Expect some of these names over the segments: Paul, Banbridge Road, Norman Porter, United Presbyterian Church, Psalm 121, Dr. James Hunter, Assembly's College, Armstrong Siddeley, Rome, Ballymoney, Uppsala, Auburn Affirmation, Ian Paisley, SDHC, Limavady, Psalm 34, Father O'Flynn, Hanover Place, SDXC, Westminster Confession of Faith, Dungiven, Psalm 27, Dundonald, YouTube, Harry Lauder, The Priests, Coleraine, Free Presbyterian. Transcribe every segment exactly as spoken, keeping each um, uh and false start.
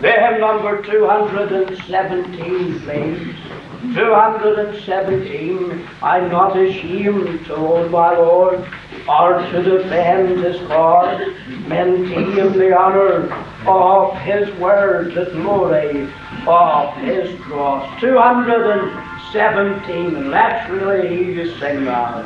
May hymn number two hundred seventeen, please. two hundred seventeen, I'm not ashamed to hold my Lord, or to defend his cause. Men claim the honour of his word, the glory of his cross. two hundred seventeen, and let's really hear you sing now.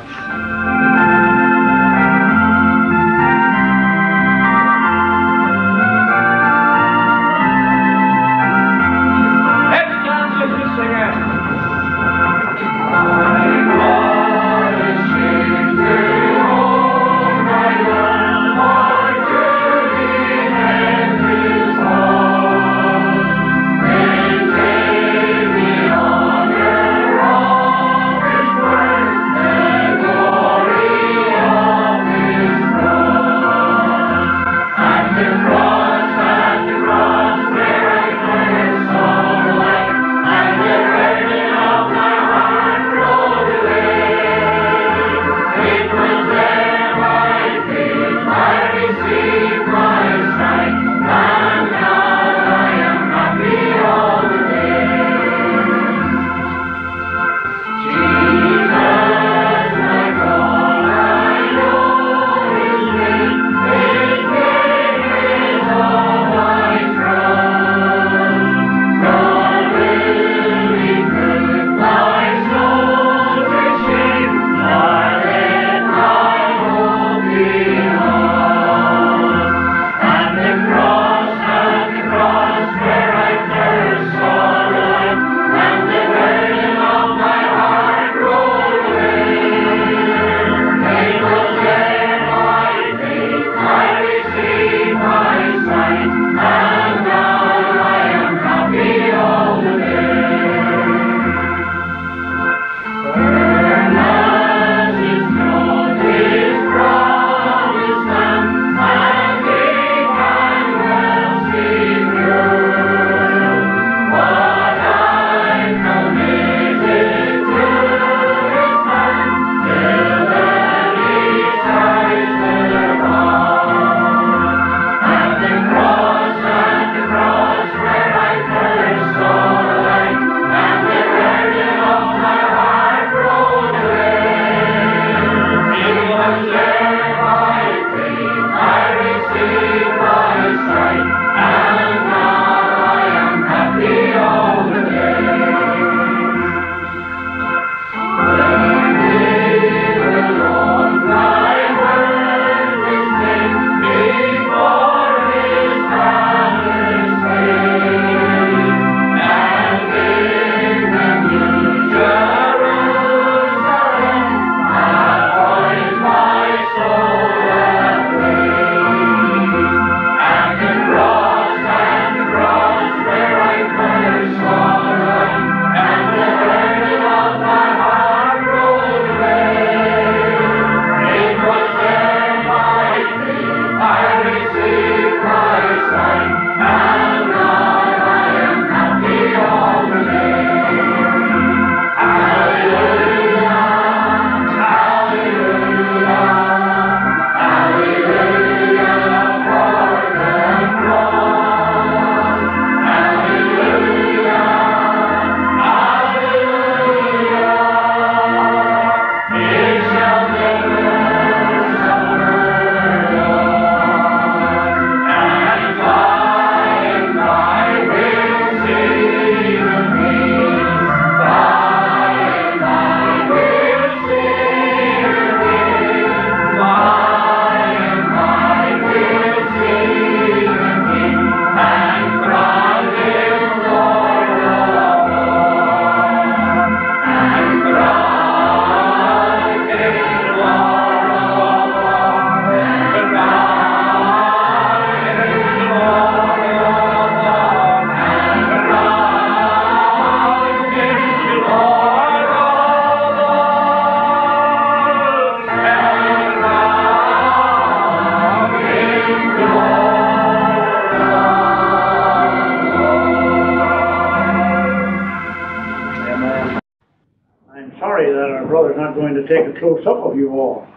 Close up of you all,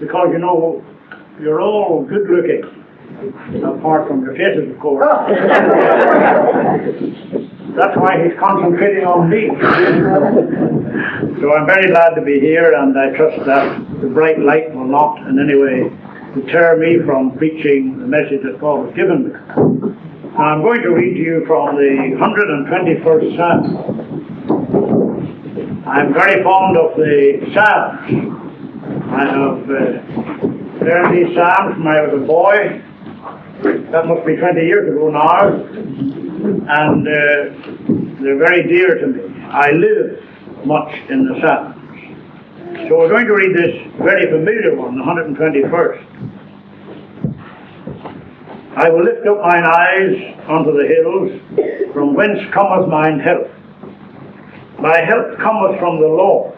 because you know you're all good looking apart from potatoes, of course. That's why he's concentrating on me. So I'm very glad to be here, and I trust that the bright light will not in any way deter me from preaching the message that Paul has given me. Now I'm going to read to you from the one hundred twenty-first Psalm. I'm very fond of the Psalms. I have uh, learned these Psalms when I was a boy. That must be twenty years ago now, and uh, they're very dear to me. I live much in the Psalms. So we're going to read this very familiar one, the one hundred twenty-first. I will lift up mine eyes unto the hills, from whence cometh mine help. My help cometh from the Lord.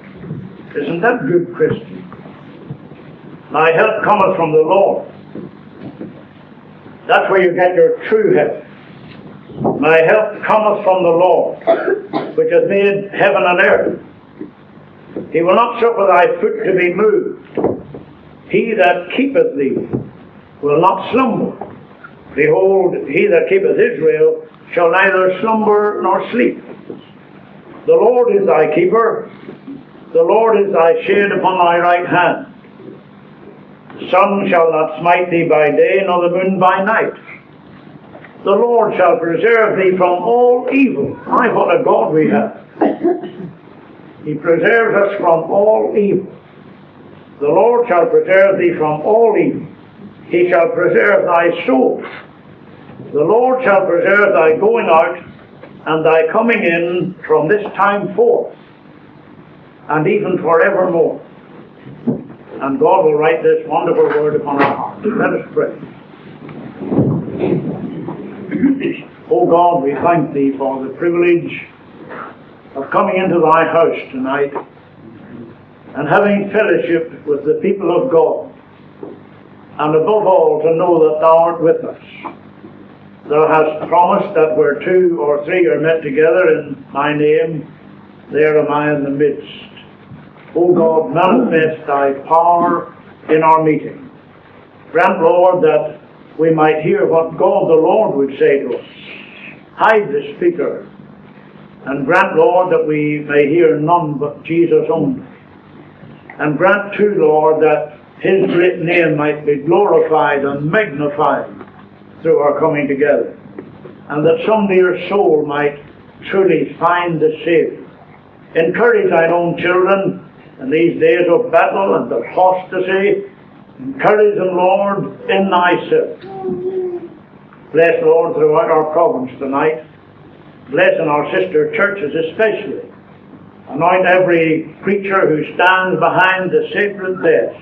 Isn't that good, Christian? My help cometh from the Lord. That's where you get your true help. My help cometh from the Lord, which hath made heaven and earth. He will not suffer thy foot to be moved. He that keepeth thee will not slumber. Behold, he that keepeth Israel shall neither slumber nor sleep. The Lord is thy keeper. The Lord is thy shade upon thy right hand. The sun shall not smite thee by day, nor the moon by night. The Lord shall preserve thee from all evil. My, what a God we have. He preserves us from all evil. The Lord shall preserve thee from all evil. He shall preserve thy soul. The Lord shall preserve thy going out and thy coming in from this time forth, and even forevermore. And God will write this wonderful word upon our hearts. Let us pray. O God, we thank Thee for the privilege of coming into Thy house tonight and having fellowship with the people of God, and above all to know that Thou art with us. Thou hast promised that where two or three are met together in Thy name, there am I in the midst. O God, manifest Thy power in our meeting. Grant, Lord, that we might hear what God the Lord would say to us. Hide the speaker, and grant, Lord, that we may hear none but Jesus only. And grant, too, Lord, that His great name might be glorified and magnified through our coming together, and that some dear soul might truly find the Saviour. Encourage Thine own children in these days of battle and apostasy. Encourage them, Lord, in Thyself. Bless, Lord, throughout our province tonight. Bless in our sister churches especially. Anoint every preacher who stands behind the sacred desk,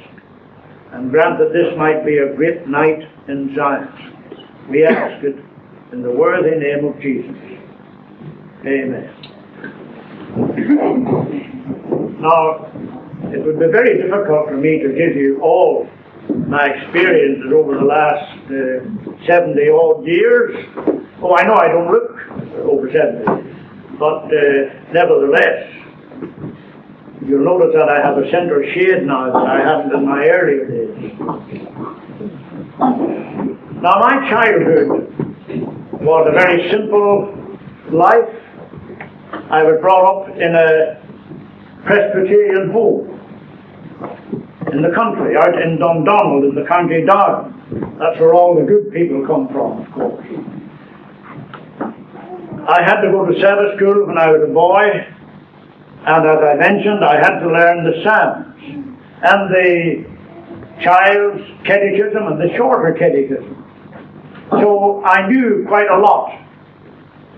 and grant that this might be a great night in Zion. We ask it in the worthy name of Jesus. Amen. Now, it would be very difficult for me to give you all my experiences over the last uh, seventy odd years. Oh, I know I don't look over seventy, but uh, nevertheless, you'll notice that I have a centre shade now that I hadn't in my earlier days. Now, my childhood was a very simple life. I was brought up in a Presbyterian home in the country, out in Dundonald, in the County Down. That's where all the good people come from, of course. I had to go to Sabbath school when I was a boy, and as I mentioned, I had to learn the Psalms and the Child's Catechism and the Shorter Catechism. So I knew quite a lot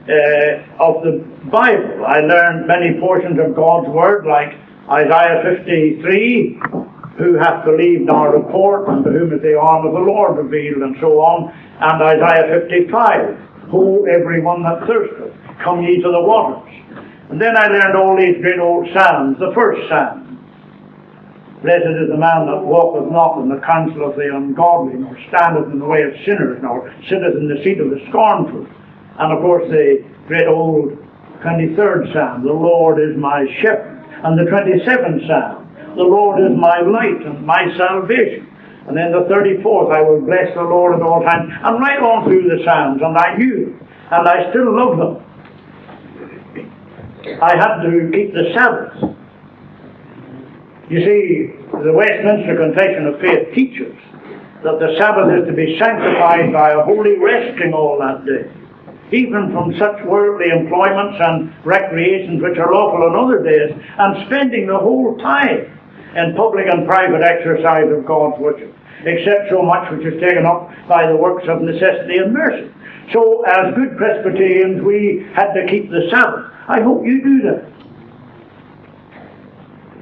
Uh, of the Bible. I learned many portions of God's Word, like Isaiah fifty-three, who hath believed our report, and to whom is the arm of the Lord revealed, and so on, and Isaiah fifty-five, who everyone that thirsteth, come ye to the waters. And then I learned all these great old Psalms, the first Psalm. Blessed is the man that walketh not in the counsel of the ungodly, nor standeth in the way of sinners, nor sitteth in the seat of the scornful. And of course the great old twenty-third Psalm, the Lord is my shepherd. And the twenty-seventh Psalm, the Lord is my light and my salvation. And then the thirty-fourth, I will bless the Lord at all times. And right on through the Psalms, and I knew, and I still love them. I had to keep the Sabbath. You see, the Westminster Confession of Faith teaches that the Sabbath is to be sanctified by a holy resting all that day, even from such worldly employments and recreations which are lawful on other days, and spending the whole time in public and private exercise of God's worship, except so much which is taken up by the works of necessity and mercy. So, as good Presbyterians, we had to keep the Sabbath. I hope you do that.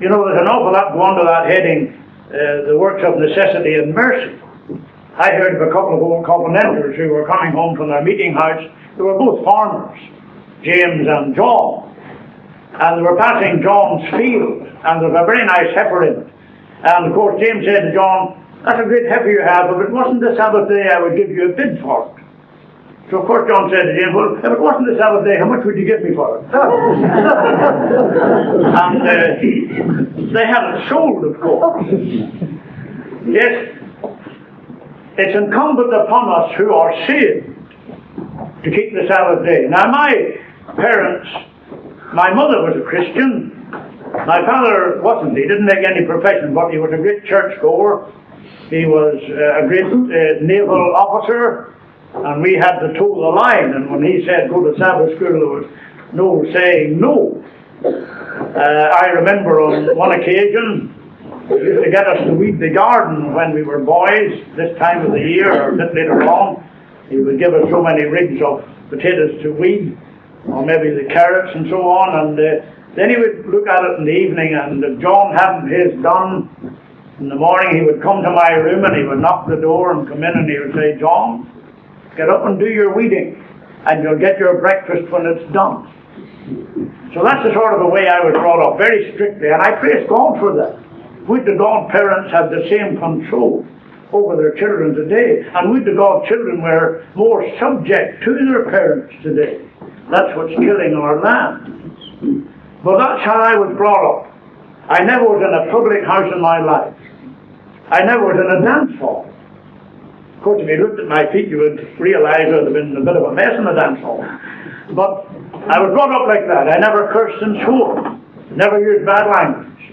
You know, there's an awful lot go under that heading, uh, the works of necessity and mercy. I heard of a couple of old Covenanters who were coming home from their meeting house. They were both farmers, James and John. And they were passing John's field, and there was a very nice heifer in it. And of course James said to John, "That's a great heifer you have. If it wasn't the Sabbath day, I would give you a bid for it." So of course John said to James, "Well, if it wasn't the Sabbath day, how much would you give me for it?" And uh, they haven't sold, of course. Yes, it's incumbent upon us who are saved to keep the Sabbath day. Now my parents, my mother was a Christian, my father wasn't. He didn't make any profession, but he was a great churchgoer. He was uh, a great uh, naval officer. And we had to toe the line, and when he said go to Sabbath school, there was no saying no. Uh, I remember on one occasion, they used to get us to weed the garden when we were boys, this time of the year, or a bit later on. He would give us so many rigs of potatoes to weed, or maybe the carrots and so on, and uh, then he would look at it in the evening, and if John hadn't his done, in the morning he would come to my room, and he would knock the door and come in, and he would say, "John, get up and do your weeding, and you'll get your breakfast when it's done." So that's the sort of the way I was brought up, very strictly, and I praise God for that. Would the God parents had the same control over their children today, and would the God children were more subject to their parents today. That's what's killing our land. But that's how I was brought up. I never was in a public house in my life. I never was in a dance hall. Of course, if you looked at my feet, you would realize I'd have been a bit of a mess in the dance hall. But I was brought up like that. I never cursed and swore. Never used bad language.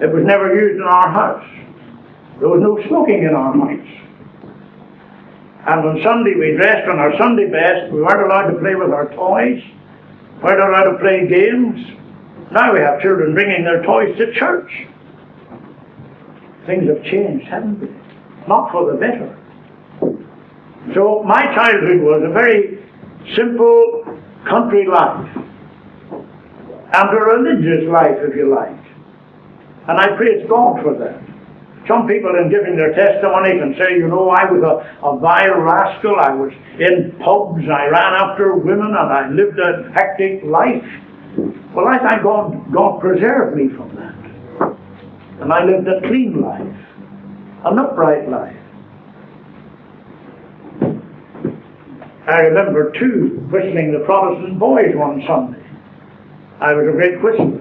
It was never used in our house. There was no smoking in our house. And on Sunday, we dressed on our Sunday best. We weren't allowed to play with our toys. We weren't allowed to play games. Now we have children bringing their toys to church. Things have changed, haven't they? Not for the better. So my childhood was a very simple country life, and a religious life, if you like. And I praise God for that. Some people in giving their testimony can say, you know, I was a, a vile rascal, I was in pubs, I ran after women, and I lived a hectic life. Well, I thank God, God preserved me from that. And I lived a clean life, an upright life. I remember, too, whistling the Protestant boys one Sunday. I was a great whistler.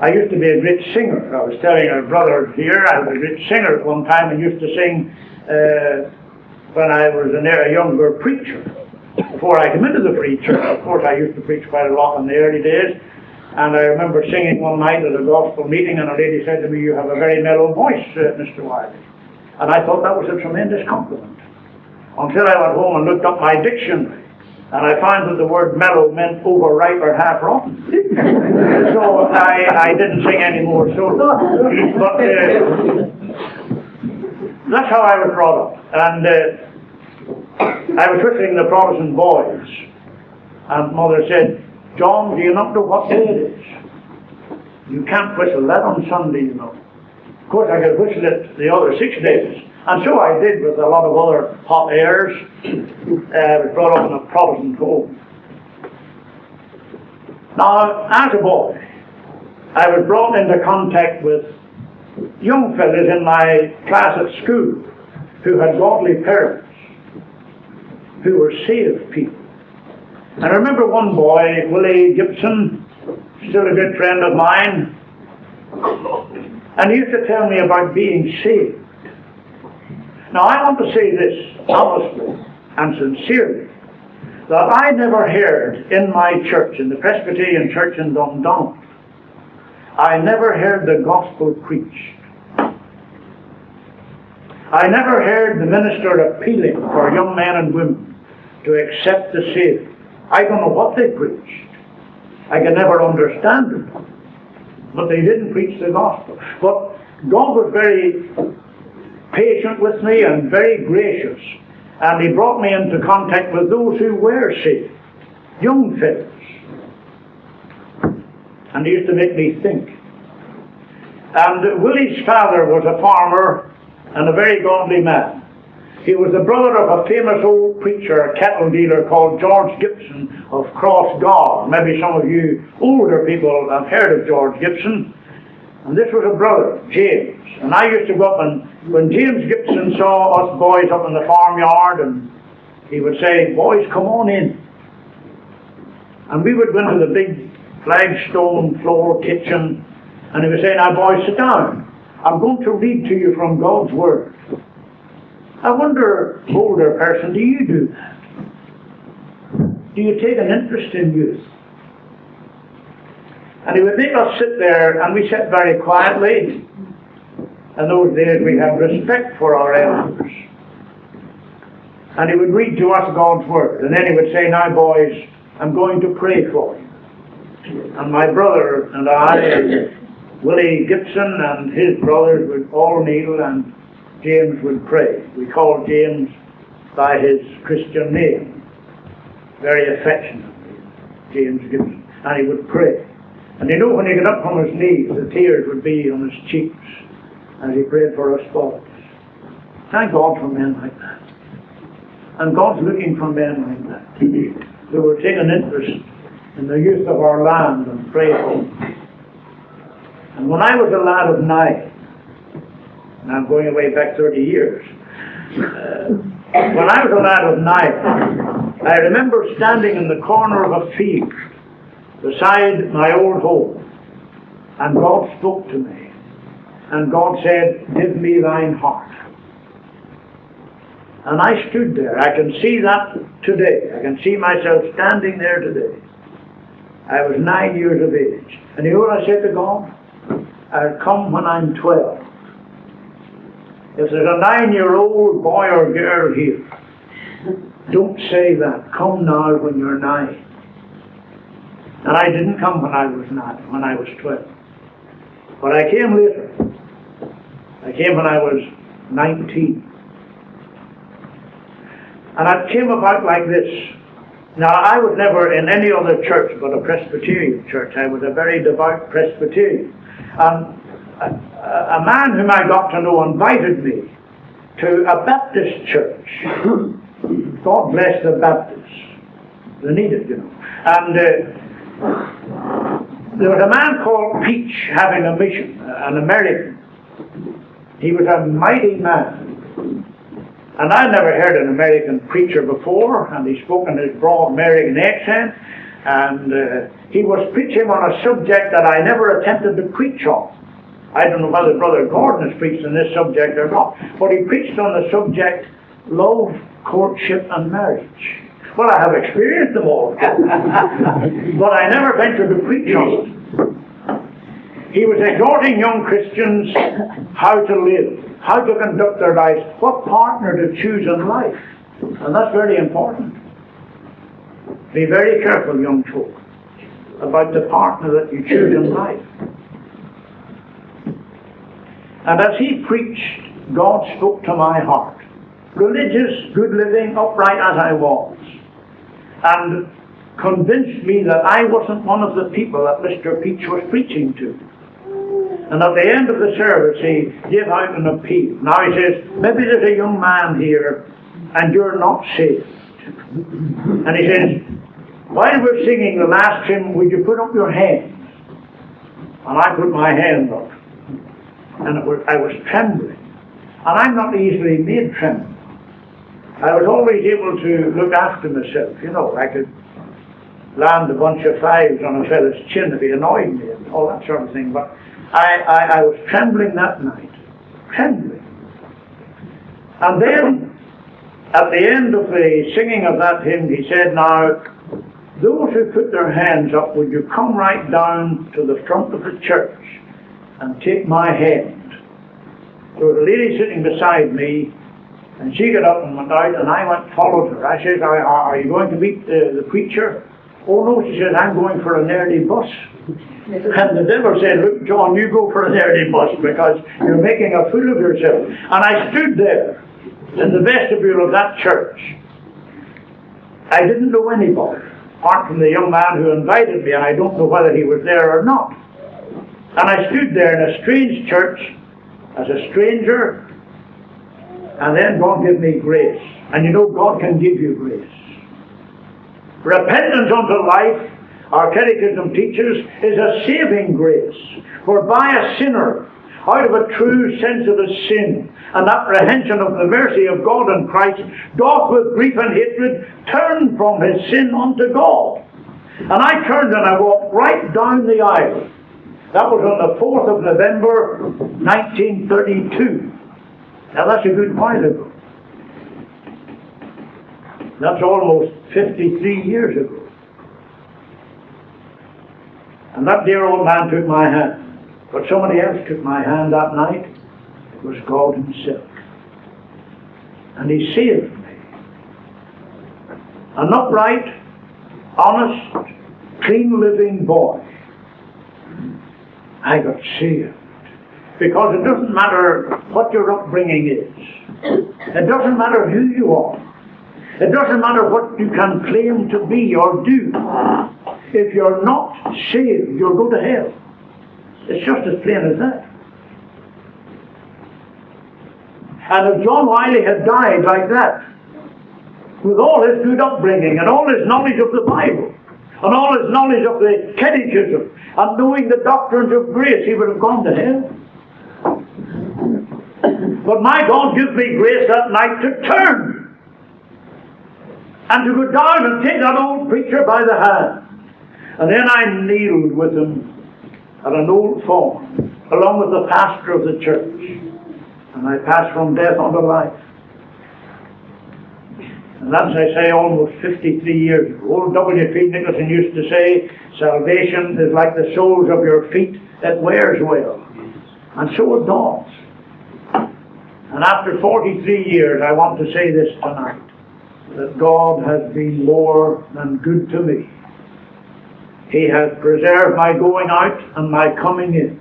I used to be a great singer. I was telling a brother here, I was a great singer at one time and used to sing uh, when I was an, a younger preacher. Before I came into the Free Church, of course, I used to preach quite a lot in the early days. And I remember singing one night at a gospel meeting, and a lady said to me, "You have a very mellow voice, uh, Mister Wylie." And I thought that was a tremendous compliment. Until I went home and looked up my dictionary. And I found that the word mellow meant overripe or half-rotten. So I, I didn't sing anymore. So, but uh, that's how I was brought up. And uh, I was whistling the Protestant boys. And Mother said, "John, do you not know what day it is? You can't whistle that on Sunday, you know." Of course, I could whistle it the other six days. And so I did with a lot of other hot airs. Uh, I was brought up in a Protestant home. Now, as a boy, I was brought into contact with young fellows in my class at school who had godly parents, who were saved people. I remember one boy, Willie Gibson, still a good friend of mine. And he used to tell me about being saved. Now, I want to say this honestly and sincerely, that I never heard in my church, in the Presbyterian Church in Dundonald, I never heard the gospel preached. I never heard the minister appealing for young men and women to accept the Savior. I don't know what they preached. I can never understand it. But they didn't preach the gospel. But God was very patient with me and very gracious. And he brought me into contact with those who were saved, young fellows. And he used to make me think. And Willie's father was a farmer and a very godly man. He was the brother of a famous old preacher, a cattle dealer called George Gibson of Crossgar. Maybe some of you older people have heard of George Gibson. And this was a brother, James. And I used to go up, and when James Gibson saw us boys up in the farmyard, and he would say, "Boys, come on in." And we would go into the big flagstone floor kitchen, and he would say, "Now boys, sit down. I'm going to read to you from God's Word." I wonder, older person, do you do that? Do you take an interest in youth? And he would make us sit there, and we sat very quietly. In those days we had respect for our elders. And he would read to us God's Word, and then he would say, "Now boys, I'm going to pray for you." And my brother and I, Willie Gibson and his brothers, would all kneel, and James would pray. We called James by his Christian name, very affectionately, James Gibson, and he would pray. And you know, when he got up from his knees, the tears would be on his cheeks as he prayed for us boys. Thank God for men like that. And God's looking for men like that, who will take an interest in the youth of our land and pray for them. And when I was a lad of nine, and I'm going away back thirty years. Uh, when I was a lad of nine, I remember standing in the corner of a field beside my old home, and God spoke to me, and God said, "Give me thine heart." And I stood there. I can see that today. I can see myself standing there today. I was nine years of age. And you know what I said to God? "I'll come when I'm twelve. If there's a nine-year-old boy or girl here, don't say that. Come now when you're nine." And I didn't come when I was nine, when I was twelve. But I came later. I came when I was nineteen. And I came about like this. Now, I was never in any other church but a Presbyterian church. I was a very devout Presbyterian. Um, I, a man whom I got to know invited me to a Baptist church. God bless the Baptists. They need it, you know. And uh, there was a man called Peach having a mission, an American. He was a mighty man. And I never heard an American preacher before, and he spoke in his broad American accent. And uh, he was preaching on a subject that I never attempted to preach on. I don't know whether Brother Gordon has preached on this subject or not, but he preached on the subject, love, courtship, and marriage. Well, I have experienced them all, but I never ventured to preach on it. He was exhorting young Christians how to live, how to conduct their lives, what partner to choose in life. And that's very important. Be very careful, young folk, about the partner that you choose in life. And as he preached, God spoke to my heart. Religious, good living, upright as I was. And convinced me that I wasn't one of the people that Mister Peach was preaching to. And at the end of the service, he gave out an appeal. Now he says, "Maybe there's a young man here and you're not saved." And he says, "While we're singing the last hymn, would you put up your hands?" And I put my hand up. And it was, I was trembling. And I'm not easily made tremble. I was always able to look after myself, you know. I could land a bunch of fives on a fellow's chin if he annoyed me and all that sort of thing. But I, I, I was trembling that night. Trembling. And then, at the end of the singing of that hymn, he said, "Now, those who put their hands up, would you come right down to the front of the church and take my hand?" There was a lady sitting beside me, and she got up and went out, and I went followed her. I said, "Are, are you going to meet the, the preacher?" "Oh no," she said, "I'm going for an early bus." And the devil said, "Look, John, you go for an early bus, because you're making a fool of yourself." And I stood there in the vestibule of that church. I didn't know anybody, apart from the young man who invited me, and I don't know whether he was there or not. And I stood there in a strange church, as a stranger, and then God gave me grace. And you know, God can give you grace. Repentance unto life, our catechism teaches, is a saving grace, whereby a sinner, out of a true sense of his sin and apprehension of the mercy of God in Christ, doth with grief and hatred turn from his sin unto God. And I turned and I walked right down the aisle. That was on the fourth of November nineteen thirty-two. Now that's a good while ago. That's almost fifty-three years ago. And that dear old man took my hand. But somebody else took my hand that night. It was God himself. And he saved me. An upright, honest, clean-living boy. I got saved. Because it doesn't matter what your upbringing is. It doesn't matter who you are. It doesn't matter what you can claim to be or do. If you're not saved, you'll go to hell. It's just as plain as that. And if John Wylie had died like that, with all his good upbringing and all his knowledge of the Bible, and all his knowledge of the catechism, and knowing the doctrines of grace, he would have gone to hell. But my God gave me grace that night to turn, and to go down and take that old preacher by the hand. And then I kneeled with him at an old form, along with the pastor of the church. And I passed from death unto life. And that's, I say, almost fifty-three years ago. Old W P Nicholson used to say, salvation is like the soles of your feet, that wears well. And so it does. And after forty-three years, I want to say this tonight, that God has been more than good to me. He has preserved my going out and my coming in.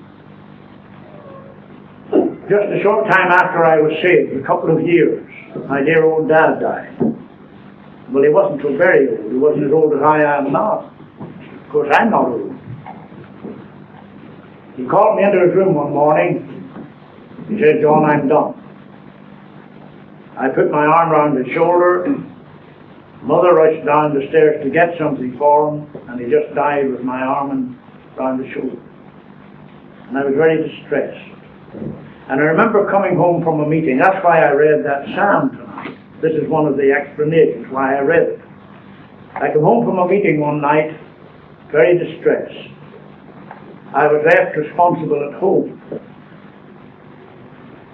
Just a short time after I was saved, a couple of years, my dear old dad died. Well, he wasn't so very old. He wasn't as old as I am now. Of course, I'm not old. He called me into his room one morning. He said, "John, I'm done." I put my arm around his shoulder. Mother rushed down the stairs to get something for him, and he just died with my arm around his shoulder. And I was very distressed. And I remember coming home from a meeting. That's why I read that psalm tonight. This is one of the explanations why I read it. I came home from a meeting one night, very distressed. I was left responsible at home.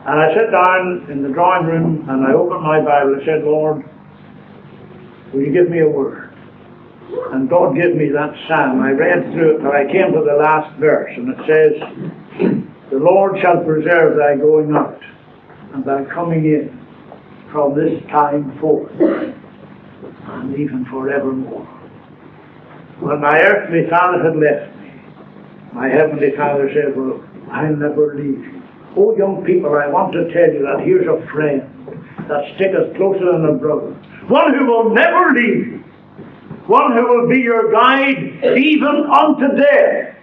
And I sat down in the drawing room and I opened my Bible and said, "Lord, will you give me a word?" And God gave me that psalm. I read through it till I came to the last verse, and it says, "The Lord shall preserve thy going out and thy coming in from this time forth and even forevermore." When my earthly father had left me, my heavenly father said, "Well, I'll never leave you." Oh, young people, I want to tell you that here's a friend that sticketh closer than a brother. One who will never leave you. One who will be your guide even unto death.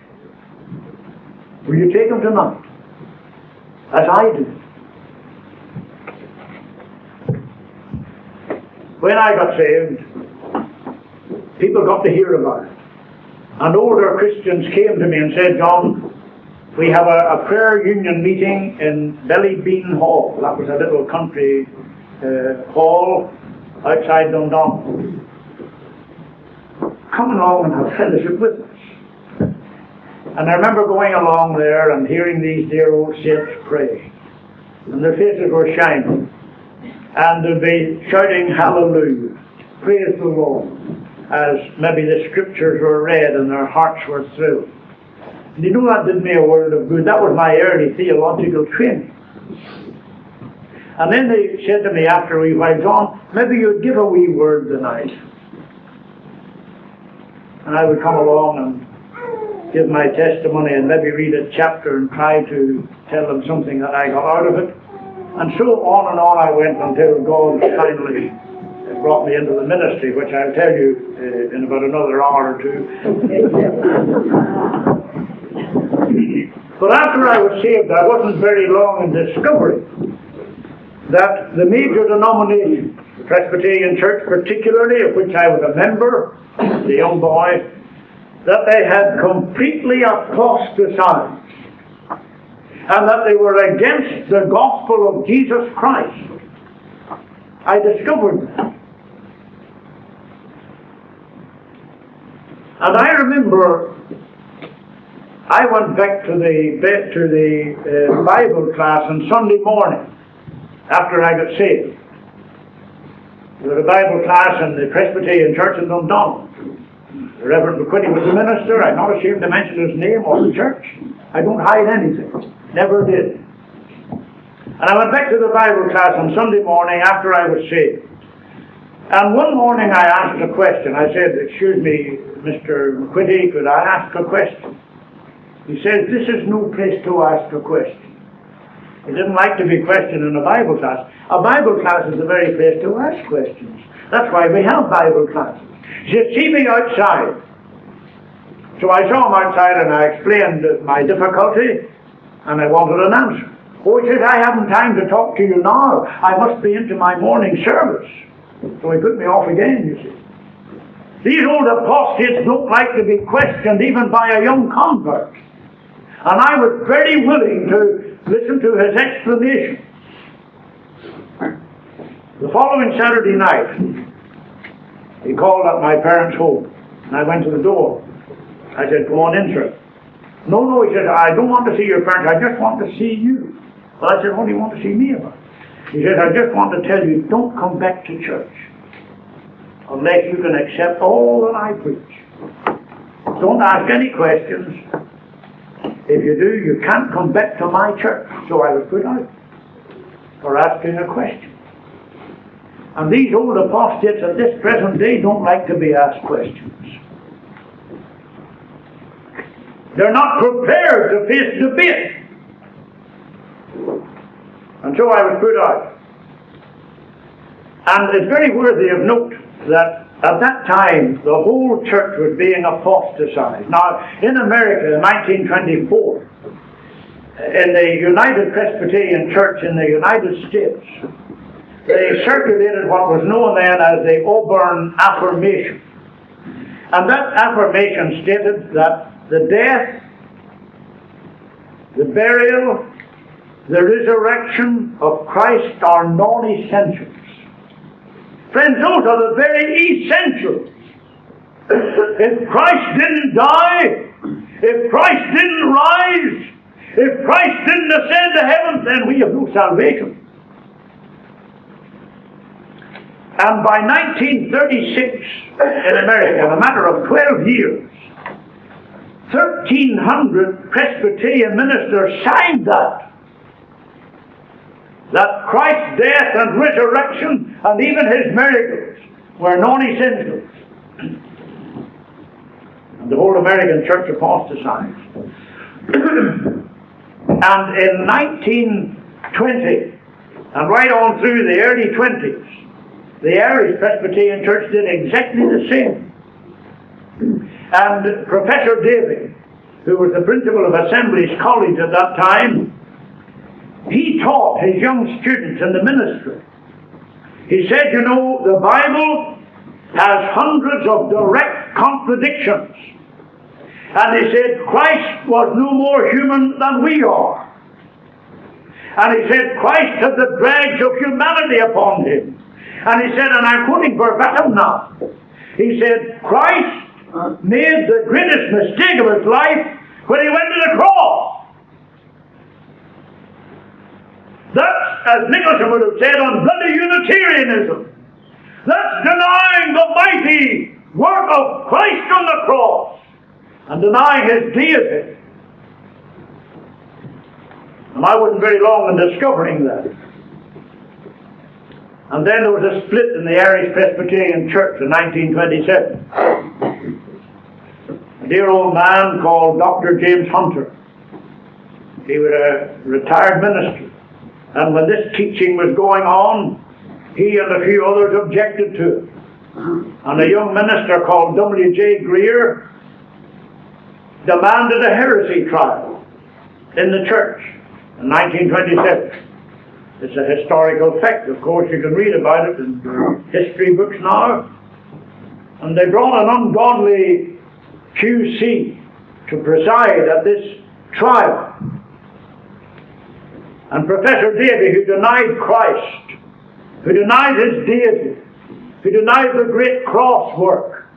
Will you take him tonight, as I did? When I got saved, people got to hear about it. And older Christians came to me and said, "John, we have a, a prayer union meeting in Belly Bean Hall." That was a little country uh, hall outside Dundonald. "Come along and have fellowship with us." And I remember going along there and hearing these dear old saints pray. And their faces were shining. And they'd be shouting hallelujah, praise the Lord, as maybe the scriptures were read and their hearts were thrilled. And you know, that did me a world of good. That was my early theological training. And then they said to me after a wee while, John, maybe you'd give a wee word tonight. And I would come along and give my testimony and maybe read a chapter and try to tell them something that I got out of it. And so on and on I went until God finally brought me into the ministry, which I'll tell you uh, in about another hour or two. But after I was saved, I wasn't very long in discovery that the major denomination, the Presbyterian Church particularly, of which I was a member, the young boy, that they had completely apostatized and that they were against the gospel of Jesus Christ. I discovered that. And I remember I went back to the, to the uh, Bible class on Sunday morning after I got saved. There was a Bible class in the Presbyterian Church in Dundonald. Reverend McQuitty was the minister. I'm not ashamed to mention his name or the church. I don't hide anything. Never did. And I went back to the Bible class on Sunday morning after I was saved. And one morning I asked a question. I said, excuse me, Mister McQuitty, could I ask a question? He said, this is no place to ask a question. He didn't like to be questioned in a Bible class. A Bible class is the very place to ask questions. That's why we have Bible classes. He said, see me outside. So I saw him outside and I explained my difficulty and I wanted an answer. Oh, he said, I haven't time to talk to you now. I must be into my morning service. So he put me off again, you see. These old apostates don't like to be questioned even by a young convert. And I was very willing to listen to his explanation. The following Saturday night, he called at my parents' home, and I went to the door. I said, come on in, sir. No, no, he said, I don't want to see your parents, I just want to see you. Well, I said, what do you want to see me about? He said, I just want to tell you, don't come back to church unless you can accept all that I preach. Don't ask any questions. If you do, you can't come back to my church. So I was put out for asking a question. And these old apostates at this present day don't like to be asked questions. They're not prepared to face debate. And so I was put out. And it's very worthy of note that at that time, the whole church was being apostatized. Now, in America in nineteen twenty-four, in the United Presbyterian Church in the United States, they circulated what was known then as the Auburn Affirmation. And that affirmation stated that the death, the burial, the resurrection of Christ are non-essential. Friends, those are the very essentials. If Christ didn't die, if Christ didn't rise, if Christ didn't ascend to heaven, then we have no salvation. And by nineteen thirty-six in America, in a matter of twelve years, thirteen hundred Presbyterian ministers signed that. That Christ's death and resurrection and even his miracles were non-essentials. And the whole American church apostatized. And in nineteen twenty, and right on through the early twenties, the Irish Presbyterian Church did exactly the same. And Professor Davy, who was the principal of Assembly's College at that time, he taught his young students in the ministry. He said, you know, the Bible has hundreds of direct contradictions. And he said, Christ was no more human than we are. And he said, Christ had the dregs of humanity upon him. And he said, and I'm quoting verbatim now, he said, Christ made the greatest mistake of his life when he went to the cross. That's, as Nicholson would have said, on bloody Unitarianism. That's denying the mighty work of Christ on the cross and denying his deity. And I wasn't very long in discovering that. And then there was a split in the Irish Presbyterian Church in nineteen twenty-seven. A dear old man called Doctor James Hunter. He was a retired minister. And when this teaching was going on, he and a few others objected to it. And a young minister called W J Greer demanded a heresy trial in the church in nineteen twenty-seven. It's a historical fact, of course. You can read about it in history books now. And they brought an ungodly Q C to preside at this trial. And Professor Davy, who denied Christ, who denied his deity, who denied the great cross work,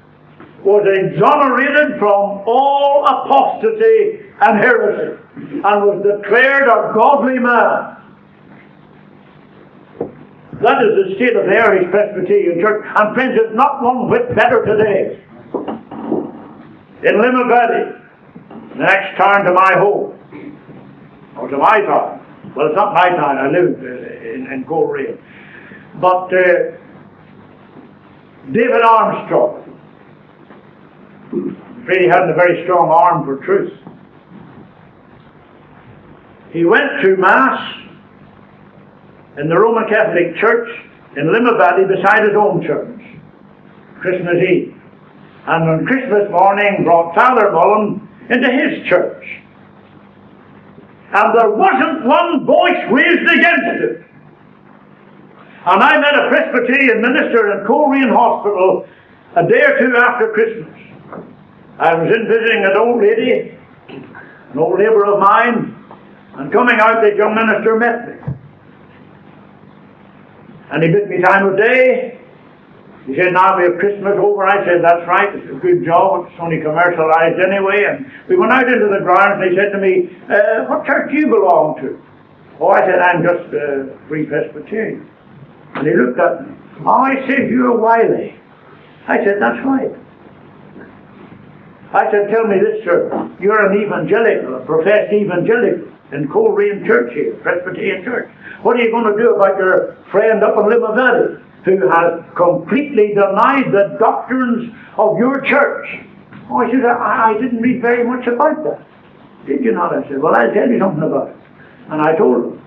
was exonerated from all apostasy and heresy, and was declared a godly man. That is the state of the Irish Presbyterian Church, and friends, it's not one whit better today. In Limavady, the next town to my home, or to my town, well, it's not my town, I live in, in Coleraine, but uh, David Armstrong really had a very strong arm for truth. He went to Mass in the Roman Catholic Church in Limavady beside his own church, Christmas Eve. And on Christmas morning brought Father Mullen into his church. And there wasn't one voice raised against it. And I met a Presbyterian minister in Coleraine Hospital a day or two after Christmas. I was in visiting an old lady, an old neighbour of mine, and coming out the young minister met me. And he bid me time of day. He said, now we have Christmas over. I said, that's right, it's a good job, it's only commercialised anyway. And we went out into the grounds and he said to me, uh, what church do you belong to? Oh, I said, I'm just uh, Free Presbyterian. And he looked at me. Oh, I said, you're Wylie. I said, that's right. I said, tell me this, sir, you're an evangelical, a professed evangelical in Coleraine Church here, Presbyterian Church. What are you going to do about your friend up in Limavady who has completely denied the doctrines of your church? Oh, I said, I, I didn't read very much about that. Did you not? I said, well, I'll tell you something about it. And I told him.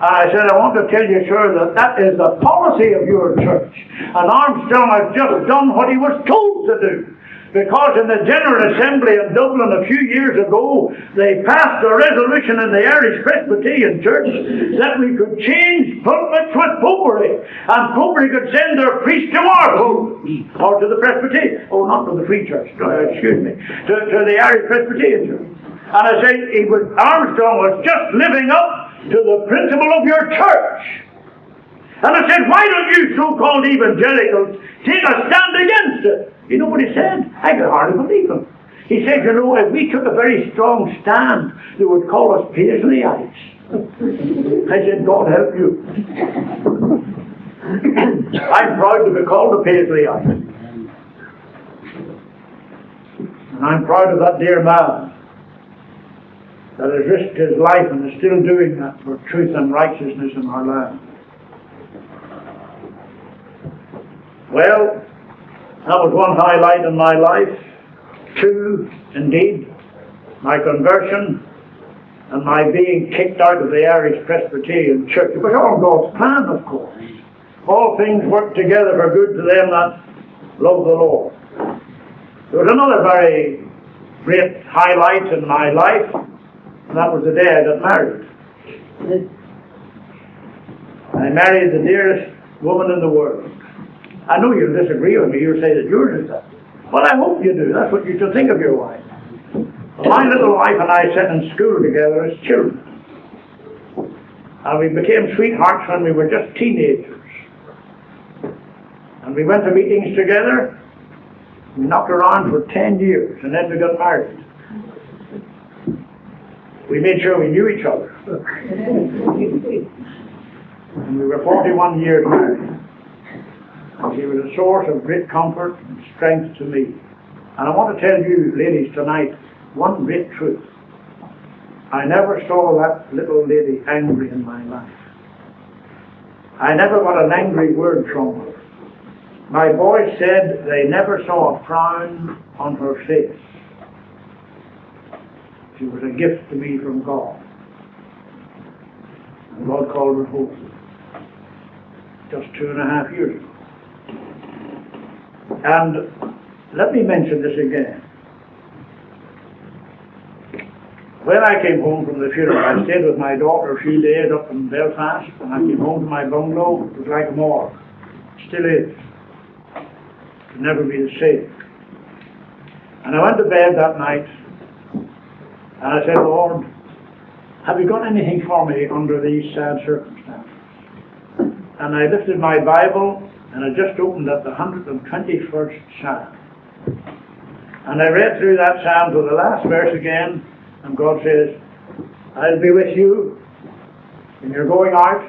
And I said, I want to tell you, sir, that that is the policy of your church. And Armstrong has just done what he was told to do. Because in the General Assembly in Dublin a few years ago, they passed a resolution in the Irish Presbyterian Church that we could change pulpits with popery, and popery could send their priest to our pulpit, or to the Presbyterian, oh, not to the Free Church, uh, excuse me, to, to the Irish Presbyterian Church. And I say, he was, Armstrong was just living up to the principle of your church. And I said, why don't you so-called evangelicals take a stand against it? You know what he said? I could hardly believe him. He said, you know, if we took a very strong stand, they would call us Paisleyites. I said, God help you. I'm proud to be called a Paisleyite. And I'm proud of that dear man that has risked his life and is still doing that for truth and righteousness in our land. Well, that was one highlight in my life. Two, indeed, my conversion and my being kicked out of the Irish Presbyterian Church. It was all God's plan, of course. All things work together for good to them that love the Lord. There was another very great highlight in my life, and that was the day I got married. I married the dearest woman in the world. I know you'll disagree with me, you'll say that yours is that. Well, I hope you do. That's what you should think of your wife. My little wife and I sat in school together as children. And we became sweethearts when we were just teenagers. And we went to meetings together. We knocked around for ten years and then we got married. we made sure we knew each other. And we were forty-one years married. He was a source of great comfort and strength to me. And I want to tell you, ladies, tonight, one great truth. I never saw that little lady angry in my life. I never got an angry word from her. My boys said they never saw a frown on her face. She was a gift to me from God. And God called her home just two and a half years ago. And let me mention this again. When I came home from the funeral, I stayed with my daughter a few days up in Belfast, and I came home to my bungalow. It was like a morgue. It still is. It can never be the same. And I went to bed that night, and I said, Lord, have you got anything for me under these sad circumstances? And I lifted my Bible, and I just opened up the one hundred twenty-first Psalm. And I read through that Psalm to the last verse again, and God says, I'll be with you in your going out,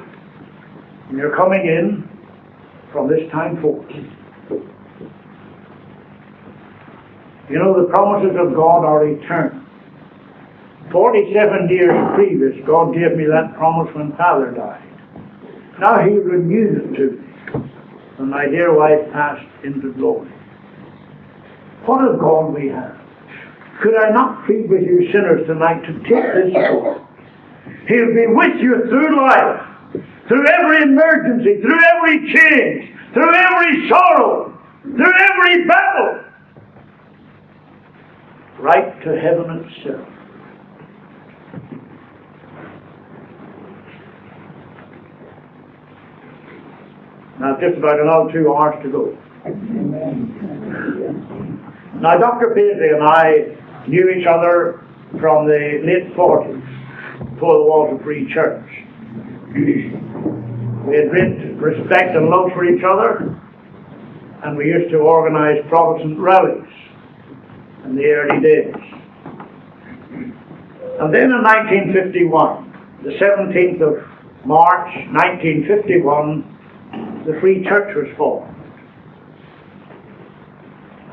in your coming in, from this time forth. You know, the promises of God are eternal. forty-seven years previous, God gave me that promise when Father died. Now He renewed it to me. And my dear wife passed into glory. What a God we have. Could I not plead with you sinners tonight to take this Lord? He'll be with you through life, through every emergency, through every change, through every sorrow, through every battle, right to heaven itself. Now, just about another two hours to go. Amen. Now, Doctor Paisley and I knew each other from the late forties, before the walls of Free Church. We had great respect and love for each other, and we used to organize Protestant rallies in the early days. And then in nineteen fifty-one, the seventeenth of March nineteen fifty-one, the Free Church was formed.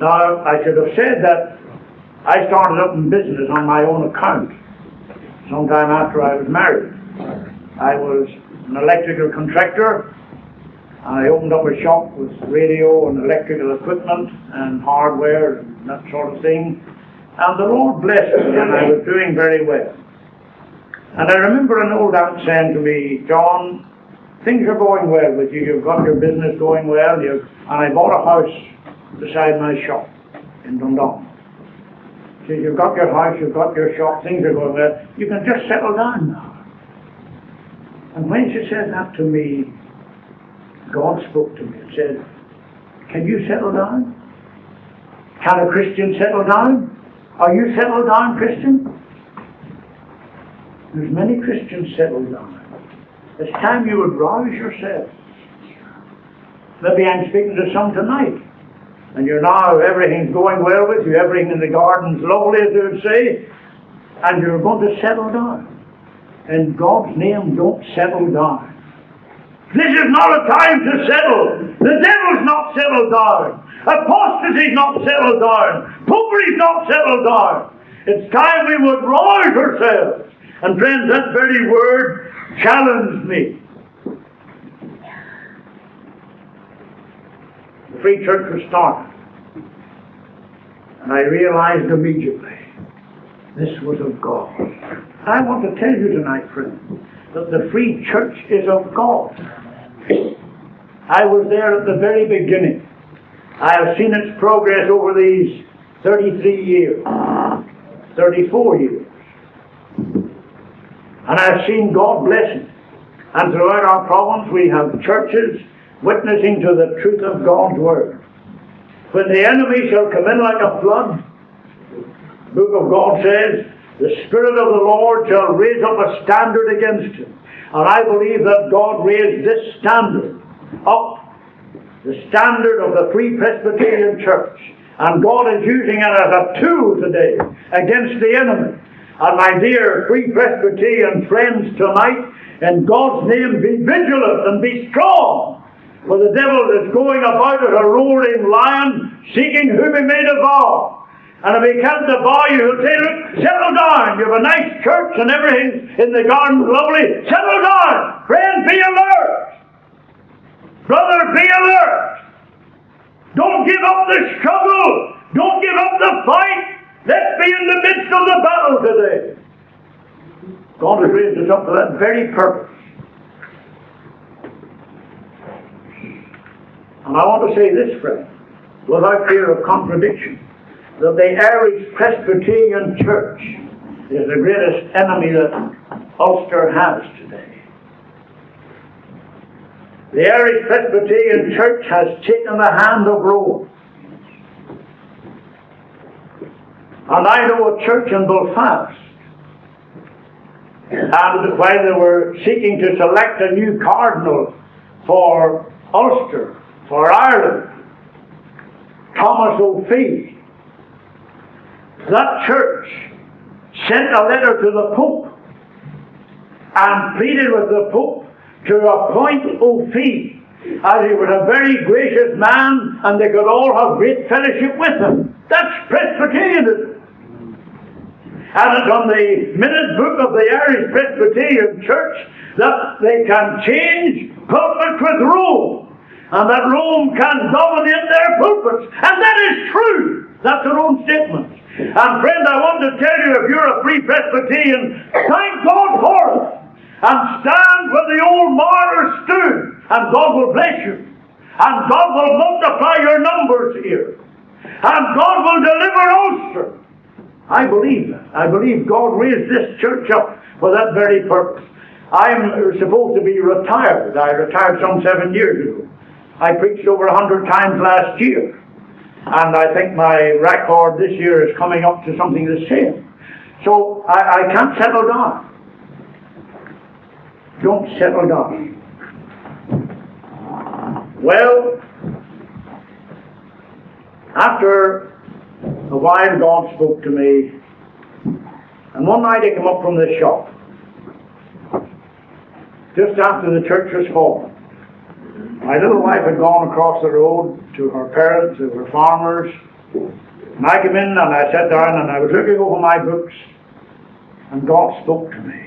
Now, I should have said that I started up in business on my own account sometime after I was married. I was an electrical contractor. I opened up a shop with radio and electrical equipment and hardware and that sort of thing. And the Lord blessed me, and I was doing very well. And I remember an old aunt saying to me, John, things are going well with you, you've got your business going well, you've... and I bought a house beside my shop in Dundonald. She said, you've got your house, you've got your shop, things are going well, you can just settle down now. And when she said that to me, God spoke to me and said, can you settle down? Can a Christian settle down? Are you settled down, Christian? There's many Christians settled down. It's time you would rouse yourself. Maybe I'm speaking to some tonight, and you're now, everything's going well with you, everything in the garden's lovely, as they would say, and you're going to settle down. In God's name, don't settle down. This is not a time to settle. The devil's not settled down. Apostasy's not settled down. Popery's not settled down. It's time we would rouse ourselves. And friends, that very word challenged me. The Free Church was started, and I realized immediately this was of God. I want to tell you tonight, friends, that the Free Church is of God. I was there at the very beginning. I have seen its progress over these thirty-three years, thirty-four years. And I've seen God bless it. And throughout our province we have churches witnessing to the truth of God's word. When the enemy shall come in like a flood, the book of God says, the Spirit of the Lord shall raise up a standard against him. And I believe that God raised this standard up, the standard of the Free Presbyterian Church. And God is using it as a tool today against the enemy. and my dear Free Presbyterian friends tonight, in God's name, be vigilant and be strong, for the devil is going about as a roaring lion, seeking whom he may devour. And if he can't devour you, he'll say, look, settle down. You have a nice church and everything in the garden's lovely. Settle down. Friend, be alert. Brother, be alert. Don't give up the struggle. Don't give up the fight. Let's be in the midst of the battle today. God has raised us up to that very purpose. And I want to say this, friend, without fear of contradiction, that the Irish Presbyterian Church is the greatest enemy that Ulster has today. The Irish Presbyterian Church has taken the hand of Rome. And I know a church in Belfast, and while they were seeking to select a new cardinal for Ulster, for Ireland, Thomas O'Fee, that church sent a letter to the Pope and pleaded with the Pope to appoint O'Fee, as he was a very gracious man and they could all have great fellowship with him. That's Presbyterianism. And it's on the minute book of the Irish Presbyterian Church that they can change pulpits with Rome, and that Rome can dominate their pulpits. And that is true. That's their own statement. And friend, I want to tell you, if you're a Free Presbyterian, thank God for it. And stand where the old martyrs stood, and God will bless you. And God will multiply your numbers here. And God will deliver Ulster. I believe that. I believe God raised this church up for that very purpose. I'm supposed to be retired. I retired some seven years ago. I preached over a hundred times last year. And I think my record this year is coming up to something the same. So I, I can't settle down. Don't settle down. Well, after a while, God spoke to me, and one night I came up from the shop, just after the church was fallen. My little wife had gone across the road to her parents, who were farmers, and I came in and I sat down and I was looking over my books, and God spoke to me,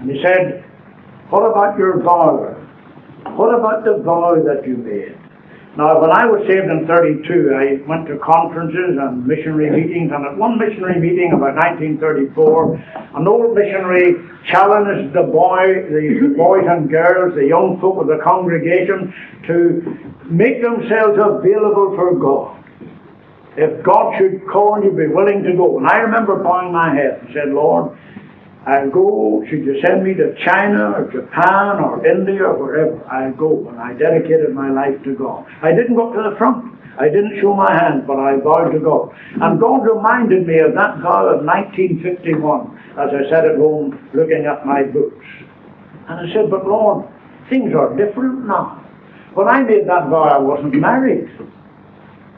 and He said, "What about your vow? What about the vow that you made?" Now, when I was saved in thirty-two, I went to conferences and missionary meetings, and at one missionary meeting about nineteen thirty-four, an old missionary challenged the boy, the boys and girls, the young folk of the congregation, to make themselves available for God. If God should call, you'd be willing to go. And I remember bowing my head and said, "Lord, I'll go. Should you send me to China or Japan or India or wherever, I'll go." And I dedicated my life to God. I didn't go to the front. I didn't show my hand, but I vowed to God. And God reminded me of that vow of nineteen fifty-one, as I sat at home looking at my books. And I said, "But Lord, things are different now. When I made that vow, I wasn't married."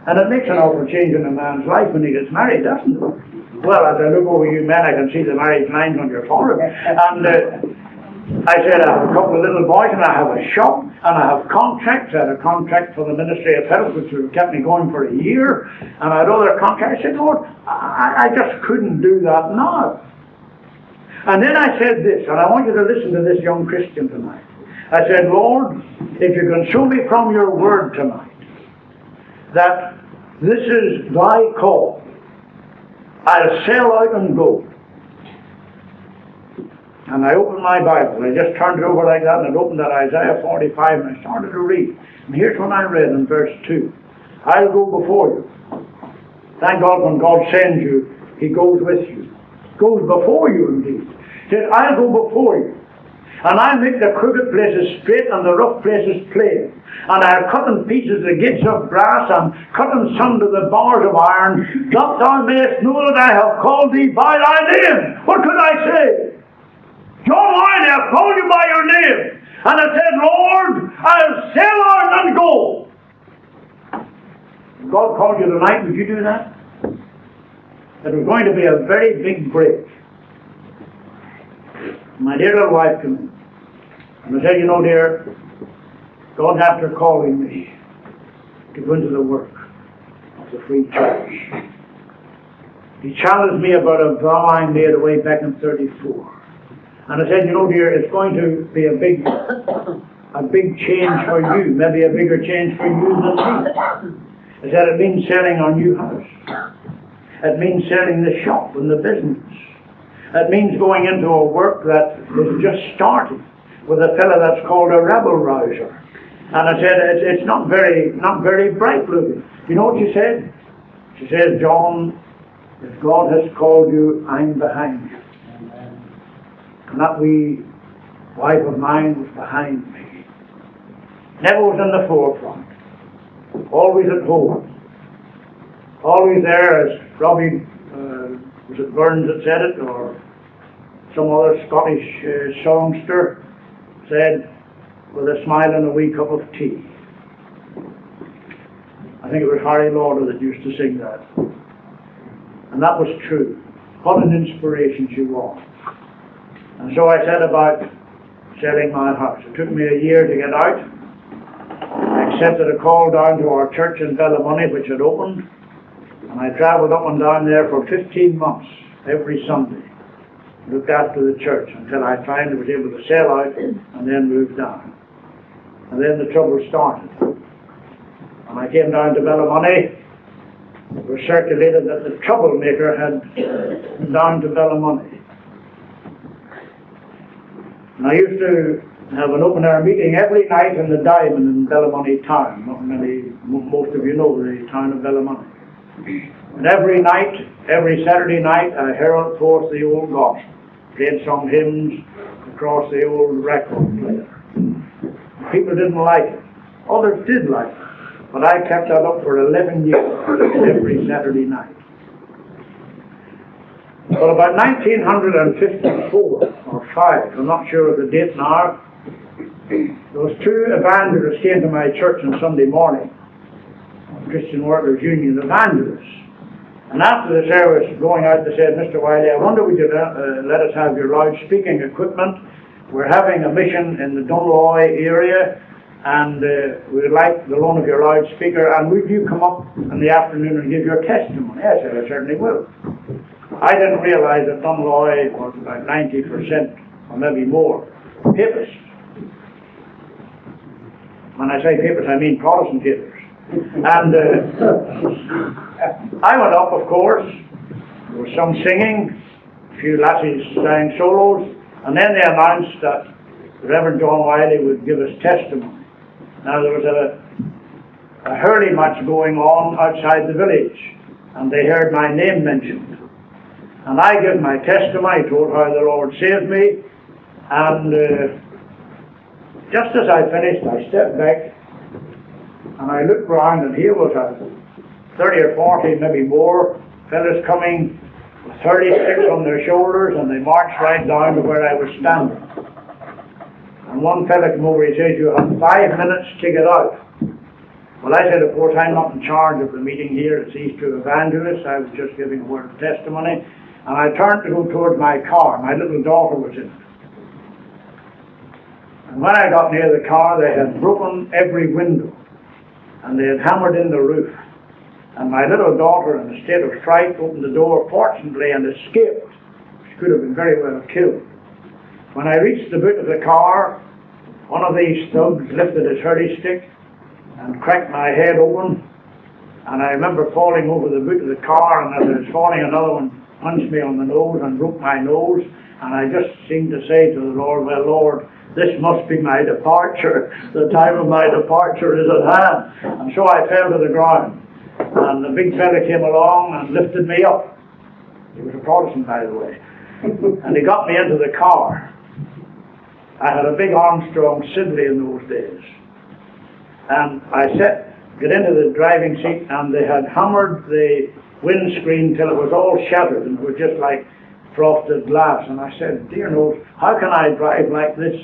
And it makes an awful change in a man's life when he gets married, doesn't it? Well, as I look over you men, I can see the marriage lines on your forehead. And uh, I said, "I have a couple of little boys, and I have a shop, and I have contracts." I had a contract for the Ministry of Health, which kept me going for a year, and I had other contracts. I said, "Lord, I, I just couldn't do that now." And then I said this, and I want you to listen to this young Christian tonight. I said, "Lord, if you can show me from your word tonight that this is thy call, I'll sail out and go." And I opened my Bible. I just turned it over like that, and I opened that Isaiah forty-five, and I started to read. And here's what I read in verse two. "I'll go before you." Thank God when God sends you, He goes with you. Goes before you indeed. He says, "I'll go before you. And I'll make the crooked places straight and the rough places plain. And I'll cut in pieces the gates of brass, and cut in sunder the bars of iron, that thou mayest know that I have called thee by thy name." What could I say? John Wylie, I have called you by your name. And I said, "Lord, I'll sail out and go." If God called you tonight, would you do that? that was going to be a very big bridge. My dear little wife to me, and I said, you know, dear, God's after calling me to go into the work of the Free Church. He challenged me about a vow I made away back in thirty-four. And I said, you know, dear, it's going to be a big, a big change for you, maybe a bigger change for you than me. I said, it means selling our new house. It means selling the shop and the business. It means going into a work that is just starting with a fellow that's called a rebel rouser. And I said, it's, it's not very not very bright looking. You know what she said? She said, John, if God has called you, I'm behind you. Amen. And that wee wife of mine was behind me. Never was in the forefront. Always at home. Always there, as Robbie, uh, was it Burns that said it, or some other Scottish uh, songster said, with a smile and a wee cup of tea. I think it was Harry Lauder that used to sing that. And that was true. What an inspiration she was. And so I set about selling my house. It took me a year to get out. I accepted a call down to our church in Ballymoney, which had opened. And I travelled up and down there for fifteen months, every Sunday. Looked after the church until I finally was able to sell out and then move down. And then the trouble started. When I came down to Ballymoney, it was circulated that the troublemaker had come down to Ballymoney. And I used to have an open air meeting every night in the Diamond in Ballymoney town. Not many, most of you know the town of Ballymoney. And every night, every Saturday night, I herald forth the old gospel, played some hymns across the old record player. People didn't like it. Others did like it. But I kept that up for eleven years, every Saturday night. But about nineteen fifty-four or five, I'm not sure of the date now, those two evangelists came to my church on Sunday morning, Christian Workers Union evangelists. And after the service, going out, they said, Mister Wylie, I wonder would you uh, let us have your loud speaking equipment. We're having a mission in the Dunloy area, and uh, we'd like the loan of your loudspeaker, and would you come up in the afternoon and give your testimony? Yes, I said, I certainly will. I didn't realise that Dunloy was about ninety percent, or maybe more, Papist. When I say Papist, I mean Protestant Papist. And uh, I went up, of course. There was some singing, a few lassies sang solos, and then they announced that Reverend John Wylie would give us testimony. Now there was a, a hurley match going on outside the village, and they heard my name mentioned. And I gave my testimony, told how the Lord saved me, and uh, just as I finished, I stepped back. And I looked round, and here was a thirty or forty, maybe more, fellas coming with thirty-six on their shoulders, and they marched right down to where I was standing. And one fella came over, he says, you have five minutes to get out. Well, I said, of course, I'm not in charge of the meeting here, it's these two evangelists, I was just giving a word of testimony. And I turned to go towards my car, my little daughter was in it. And when I got near the car, they had broken every window. And they had hammered in the roof. And my little daughter, in a state of fright, opened the door, fortunately, and escaped. She could have been very well killed. When I reached the boot of the car, one of these thugs lifted his hurley stick and cracked my head open. And I remember falling over the boot of the car, and as I was falling, another one punched me on the nose and broke my nose. And I just seemed to say to the Lord, well, Lord, this must be my departure. The time of my departure is at hand. And so I fell to the ground. And the big fella came along and lifted me up. He was a Protestant, by the way. And he got me into the car. I had a big Armstrong Siddeley in those days. And I set, got into the driving seat, and they had hammered the windscreen till it was all shattered, and it was just like frosted glass. And I said, dear knows, how can I drive like this?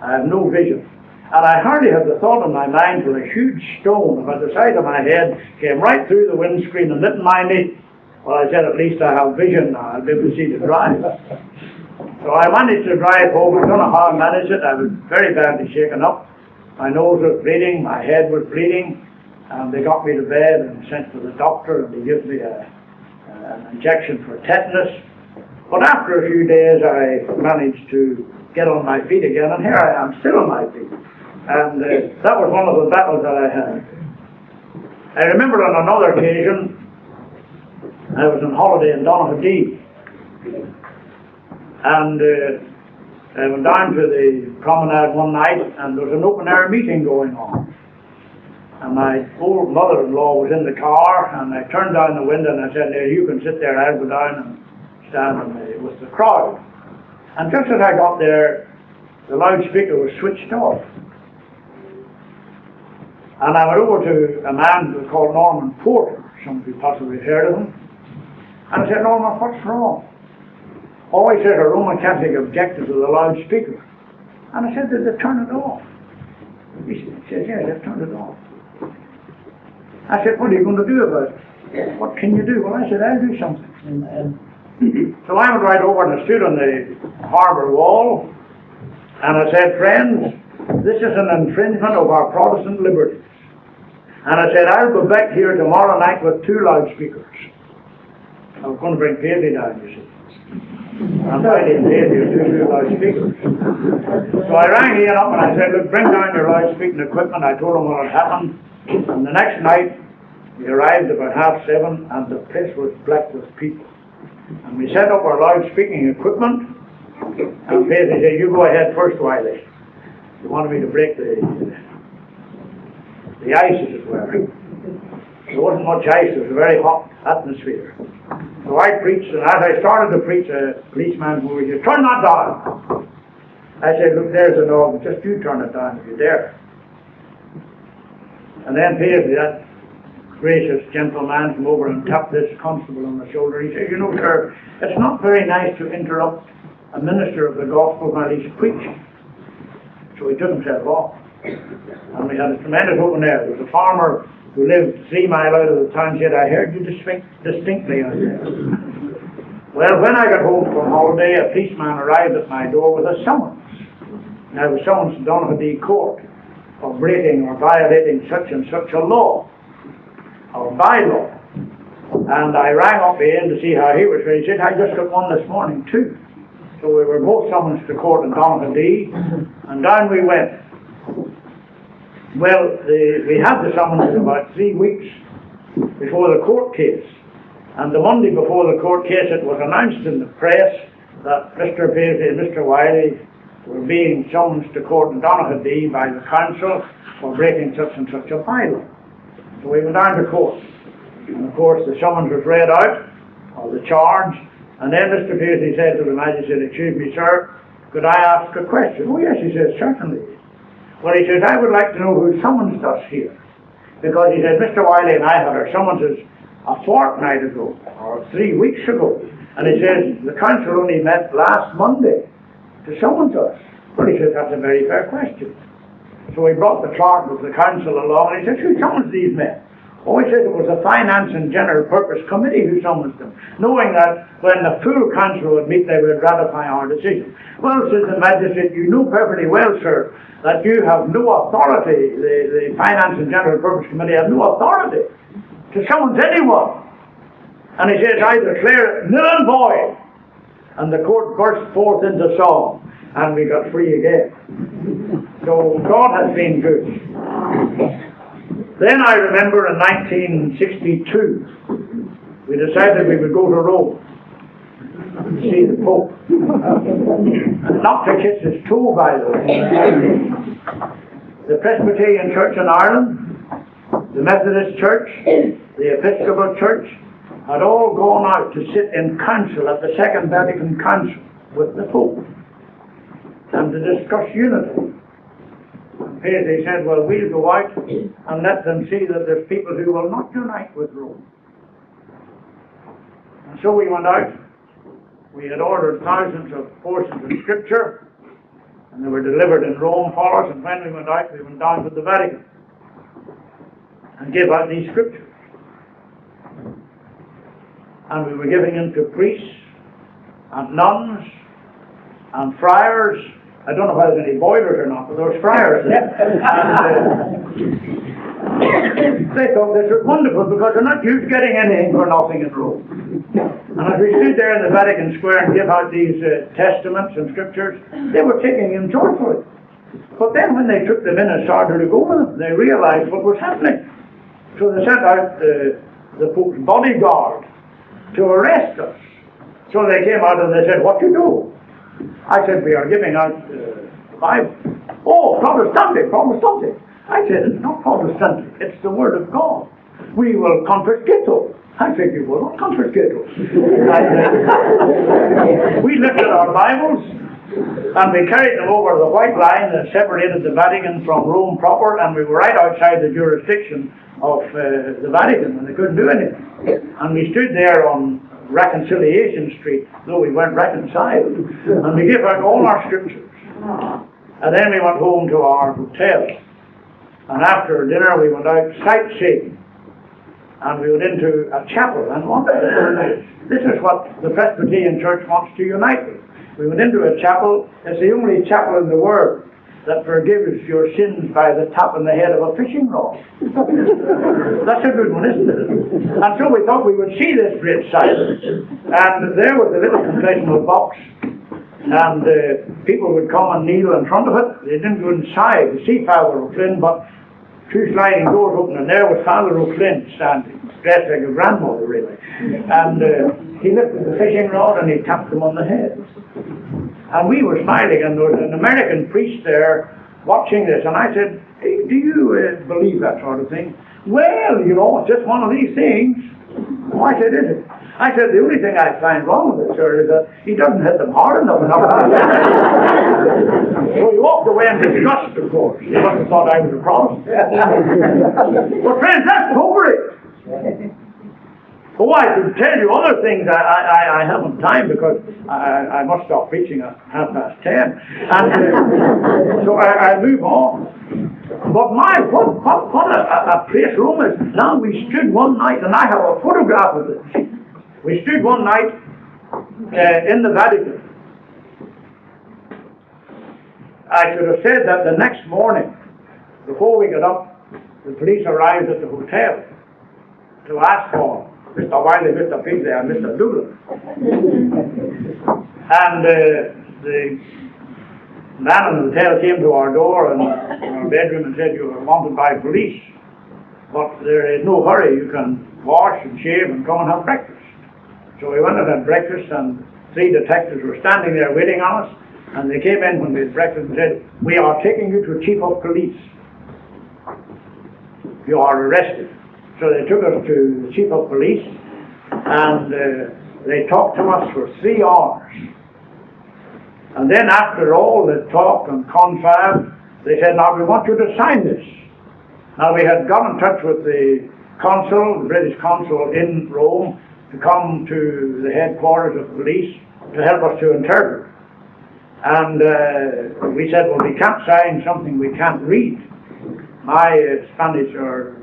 I have no vision. And I hardly had the thought in my mind when a huge stone about the side of my head came right through the windscreen and lit my knee. Well, I said, at least I have vision now, I'll be able to see the drive. So I managed to drive home. I don't know how I managed it. I was very badly shaken up. My nose was bleeding, my head was bleeding, and they got me to bed and sent to the doctor, and they gave me a, an injection for tetanus. But after a few days I managed to get on my feet again, and here I am, still on my feet. And uh, that was one of the battles that I had. I remember on another occasion, I was on holiday in Donaghadee, and uh, I went down to the promenade one night, and there was an open air meeting going on. And my old mother-in-law was in the car, and I turned down the window and I said, "Now you can sit there, I'll go down and stand on the, with the crowd." And just as I got there, the loudspeaker was switched off. And I went over to a man called Norman Porter, some of you possibly heard of him, and I said, "Norman, what's wrong?" "Oh," he said, "a Roman Catholic objected to the loudspeaker." And I said, "Did they turn it off?" He said, "Yeah, they've turned it off." I said, "What are you going to do about it? What can you do?" "Well," I said, "I'll do something." So I went right over and I stood on the harbour wall, and I said, "Friends, this is an infringement of our Protestant liberties." And I said, "I'll go back here tomorrow night with two loudspeakers." I was going to bring Davy down, you see. And I didn't hear you do two loudspeakers. So I rang Ian up and I said, "Look, bring down your loudspeaking equipment." I told him what had happened. And the next night, we arrived about half seven, and the place was black with people. And we set up our loudspeaking equipment, and Paisley said, "You go ahead first, Wylie." He wanted me to break the, the ice, as it were. There wasn't much ice, it was a very hot atmosphere. So I preached, and as I started to preach, a policeman who was here, "Turn that down." I said, "Look, there's a dog, just you turn it down if you dare." And then Paisley, that gracious, gentle man, came over and tapped this constable on the shoulder. He said, "You know, sir, it's not very nice to interrupt a minister of the gospel while he's preaching." So he took himself off. And we had a tremendous open air. There was a farmer who lived three miles out of the town said, "I heard you distinctly." I said, "Well, when I got home from holiday, a policeman arrived at my door with a summons. And I was summoned to Donaghadee Court of breaking or violating such and such a law, or bylaw." And I rang up Ian to see how he was. He said, "I just got one this morning too." So we were both summoned to court in Donaghadee, and down we went. Well, the, we had the summons about three weeks before the court case. And the Monday before the court case, it was announced in the press that Mister Paisley and Mister Wylie were being summoned to court in Donaghadee by the council for breaking such and such a bylaw. So we went down to court, and of course the summons was read out, or the charge, and then Mister Paisley said to the magistrate, "Excuse me, sir, could I ask a question?" "Oh yes," he says, "certainly." "Well," he says, "I would like to know who summonsed us here." Because he said, "Mister Wylie and I had our summonses a fortnight ago, or three weeks ago." And he says, "The council only met last Monday to summons us." Well, he says, "That's a very fair question." So he brought the clerk of the council along, and he said, "Who summons these men?" "Oh," he said, "it was the Finance and General Purpose Committee who summons them, knowing that when the full council would meet, they would ratify our decision." "Well," says the magistrate, "you know perfectly well, sir, that you have no authority, the, the Finance and General Purpose Committee have no authority to summons anyone." And he says, "I declare it nil and void." And the court burst forth into song, and we got free again. So God has been good. Then I remember in nineteen sixty-two, we decided we would go to Rome to see the Pope. And not to kiss his toe, by the way. The Presbyterian Church in Ireland, the Methodist Church, the Episcopal Church, had all gone out to sit in council at the Second Vatican Council with the Pope and to discuss unity. And Paisley said, "Well, we'll go out and let them see that there's people who will not unite with Rome." And so we went out. We had ordered thousands of portions of scripture, and they were delivered in Rome for us, and when we went out, we went down to the Vatican and gave out these scriptures. and we were giving in to priests and nuns and friars. I don't know whether there's any boilers or not, but there was friars there. And, uh, they thought this was wonderful because they're not used to getting anything for nothing in Rome. And as we stood there in the Vatican Square and give out these uh, testaments and scriptures, they were taking them joyfully. But then when they took them in and started to go with them, they realized what was happening. So they sent out uh, the Pope's bodyguard to arrest us. So they came out and they said, "What you do?" I said, "We are giving out uh, the Bible." "Oh, Protestantic, Protestantic." I said, "It's not Protestantic, it's the Word of God. We will confiscate it." I said, "You will not confiscate it." We lifted our Bibles and we carried them over the white line that separated the Vatican from Rome proper, and we were right outside the jurisdiction of uh, the Vatican, and they couldn't do anything. And we stood there on Reconciliation Street, though we weren't reconciled, and we gave out all our scriptures. And then we went home to our hotel, and after dinner we went out sightseeing, and we went into a chapel, and one day, this is what the Presbyterian Church wants to unite with. We went into a chapel. It's the only chapel in the world that forgives your sins by the tap on the head of a fishing rod. That's a good one, isn't it? And so we thought we would see this great sight. And there was a little confessional box, and uh, people would come and kneel in front of it. They didn't go inside to see Father O'Flynn, but two sliding doors open, and there was Father O'Flynn standing, dressed like a grandmother, really. And uh, he lifted the fishing rod and he tapped him on the head. And we were smiling, and there was an American priest there watching this, and I said, "Hey, do you uh, believe that sort of thing?" "Well, you know, it's just one of these things." "Oh," I said, "is it?" I said, "The only thing I find wrong with it, sir, is that he doesn't hit them hard enough." So he walked away in disgust, of course. He must have thought I was a Protestant. But friends, that's over it. Oh, I could tell you other things. I, I, I haven't time because I, I must stop preaching at half past ten. And uh, so I, I move on. But my, what, what, what a, a place Rome is. Now we stood one night, and I have a photograph of it. We stood one night uh, in the Vatican. I should have said that the next morning, before we got up, the police arrived at the hotel to ask for Mister Wylie, Mister Paisley, and Mister Doolin. And uh, the man in the hotel came to our door and our bedroom and said, "You are wanted by police, but there is no hurry. You can wash and shave and come and have breakfast." So we went and had breakfast, and three detectives were standing there waiting on us, and they came in when we had breakfast and said, "We are taking you to Chief of Police. You are arrested." So they took us to the Chief of Police, and uh, they talked to us for three hours. And then after all the talk and confab, they said, "Now we want you to sign this." Now we had got in touch with the consul, the British consul in Rome, to come to the headquarters of the police to help us to interpret. And uh, we said, "Well, we can't sign something we can't read. My uh, Spanish or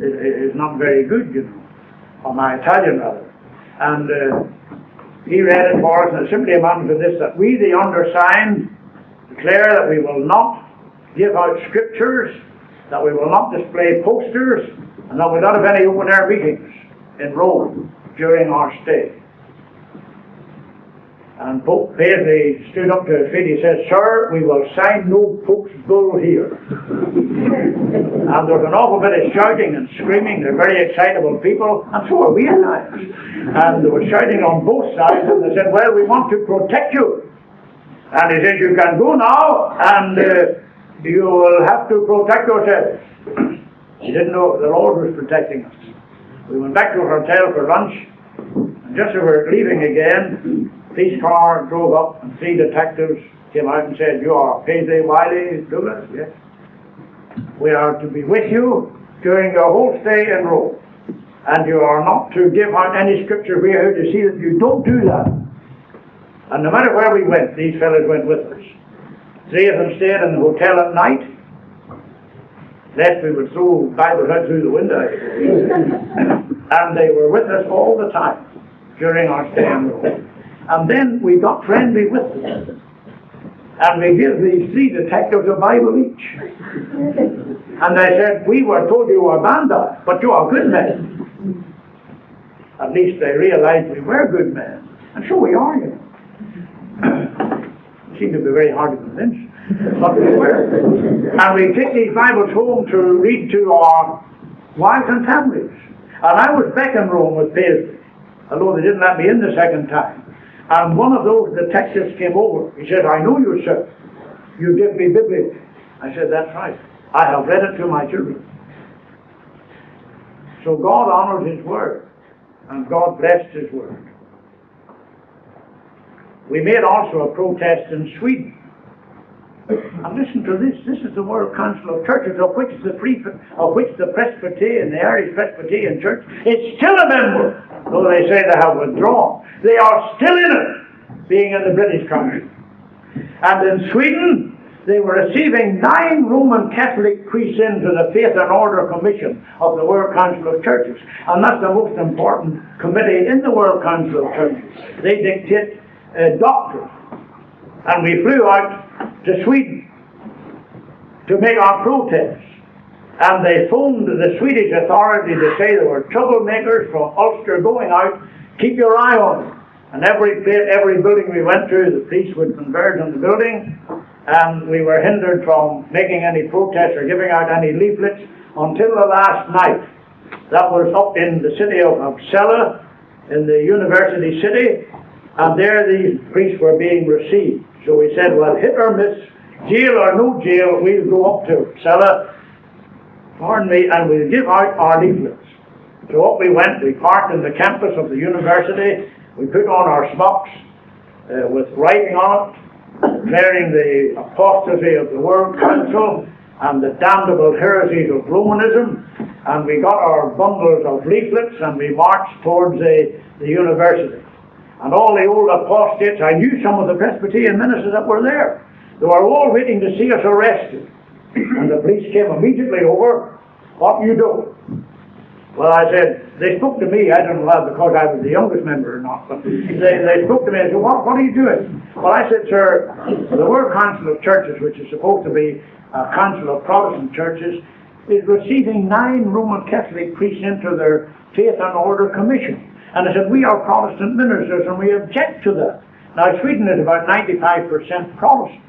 is not very good, you know, or my Italian rather." And uh, he read it for us, and it simply amounted to this: that we, the undersigned, declare that we will not give out scriptures, that we will not display posters, and that we will not have any open air meetings in Rome during our stay. And Pope Paisley stood up to his feet. He said, "Sir, we will sign no Pope's bull here." And there was an awful bit of shouting and screaming. They're very excitable people, and so are we at times. And they were shouting on both sides, and they said, "Well, we want to protect you." And he said, "You can go now, and uh, you will have to protect yourself." He didn't know the Lord was protecting us. We went back to our hotel for lunch, and just as we were leaving again, police car drove up, and three detectives came out and said, "You are Paisley, Wylie, Douglas?" "Yes." "We are to be with you during your whole stay in Rome, and you are not to give out any scripture. We are here to see that you don't do that." And no matter where we went, these fellows went with us. Three of them stayed in the hotel at night, lest we would throw Bibles out through the window. And they were with us all the time. during our stand. And then we got friendly witnesses. And we give these three detectives a Bible each. And they said, we were told you were bandits, but you are good men. At least they realized we were good men. And so we are, you know. Seemed to be very hard to convince, but we were. And we take these Bibles home to read to our wives and families. And I was back in Rome with Paisley, although they didn't let me in the second time. And one of those detectives came over. He said, I know you, sir. You give me Bible. I said, that's right. I have read it to my children. So God honored His Word, and God blessed His Word. We made also a protest in Sweden. And listen to this. This is the World Council of Churches, of which the, Pre of which the Presbyterian, the Irish Presbyterian Church, is still a member, though they say they have withdrawn. They are still in it, being in the British country. And in Sweden, they were receiving nine Roman Catholic priests into the Faith and Order Commission of the World Council of Churches. And that's the most important committee in the World Council of Churches. They dictate uh, doctrine. And we flew out to Sweden to make our protest. And they phoned the Swedish authority to say there were troublemakers from Ulster going out, keep your eye on them. And every, every building we went to, the police would converge on the building, and we were hindered from making any protests or giving out any leaflets until the last night. That was up in the city of Uppsala, in the university city, and there these priests were being received. So we said, well, hit or miss, jail or no jail, we'll go up to Uppsala, pardon me, and we'll give out our leaflets. So up we went, we parked in the campus of the university, we put on our smocks uh, with writing on it, declaring the apostasy of the World Council and the damnable heresies of Romanism, and we got our bundles of leaflets and we marched towards the, the university. And all the old apostates, I knew some of the Presbyterian ministers that were there. They were all waiting to see us arrested. And the police came immediately over. What you do? Well, I said, they spoke to me. I don't know whether because I was the youngest member or not, but they, they spoke to me and said, what, what are you doing? Well, I said, sir, the World Council of Churches, which is supposed to be a council of Protestant churches, is receiving nine Roman Catholic priests into their Faith and Order Commission. And I said, we are Protestant ministers and we object to that. Now, Sweden is about ninety-five percent Protestant.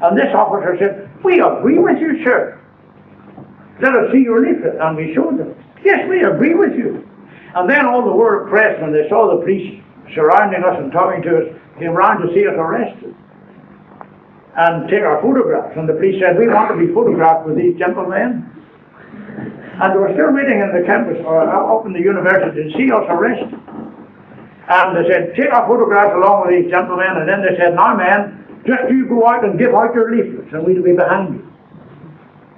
And this officer said, we agree with you, sir. Let us see your leaflet. And we showed them. Yes, we agree with you. And then all the world press, when they saw the police surrounding us and talking to us, came round to see us arrested and take our photographs. And the police said, we want to be photographed with these gentlemen. And they were still waiting in the campus, or up in the university, to see us arrested. And they said, take our photographs along with these gentlemen. And then they said, now man, just you go out and give out your leaflets, and we'll be behind you.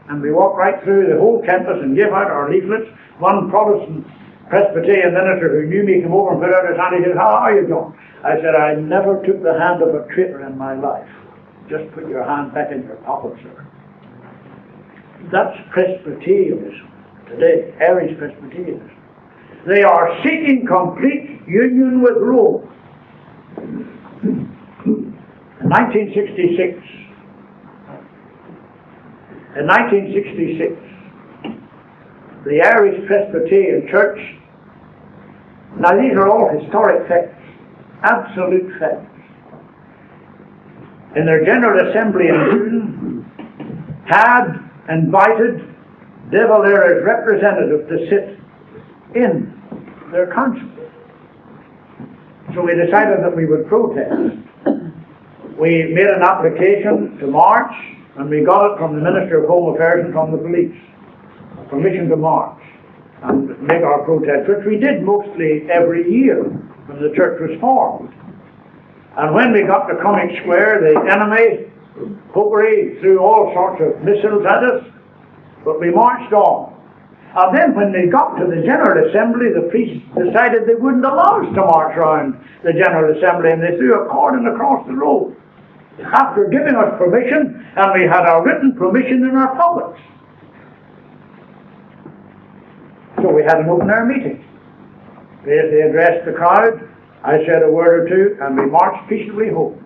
And we walked right through the whole campus and gave out our leaflets. One Protestant Presbyterian minister who knew me came over and put out his hand. He said, how are you doing? I said, I never took the hand of a traitor in my life. Just put your hand back in your pocket, sir. That's Presbyterianism today, Irish Presbyterians. They are seeking complete union with Rome. In nineteen sixty-six, in nineteen sixty-six, the Irish Presbyterian Church, now these are all historic facts, absolute facts. In their General Assembly in June, had invited De Valera's representative to sit in their council. So we decided that we would protest. We made an application to march, and we got it from the Minister of Home Affairs and from the police. Permission to march and make our protest, which we did mostly every year when the church was formed. And when we got to Cumming Square, the enemy, Popery, threw all sorts of missiles at us. But we marched on. And then when they got to the General Assembly, the priests decided they wouldn't allow us to march round the General Assembly, and they threw a cordon across the road. After giving us permission, and we had our written permission in our pockets. So we had an open-air meeting. They addressed the crowd, I said a word or two, and we marched peaceably home.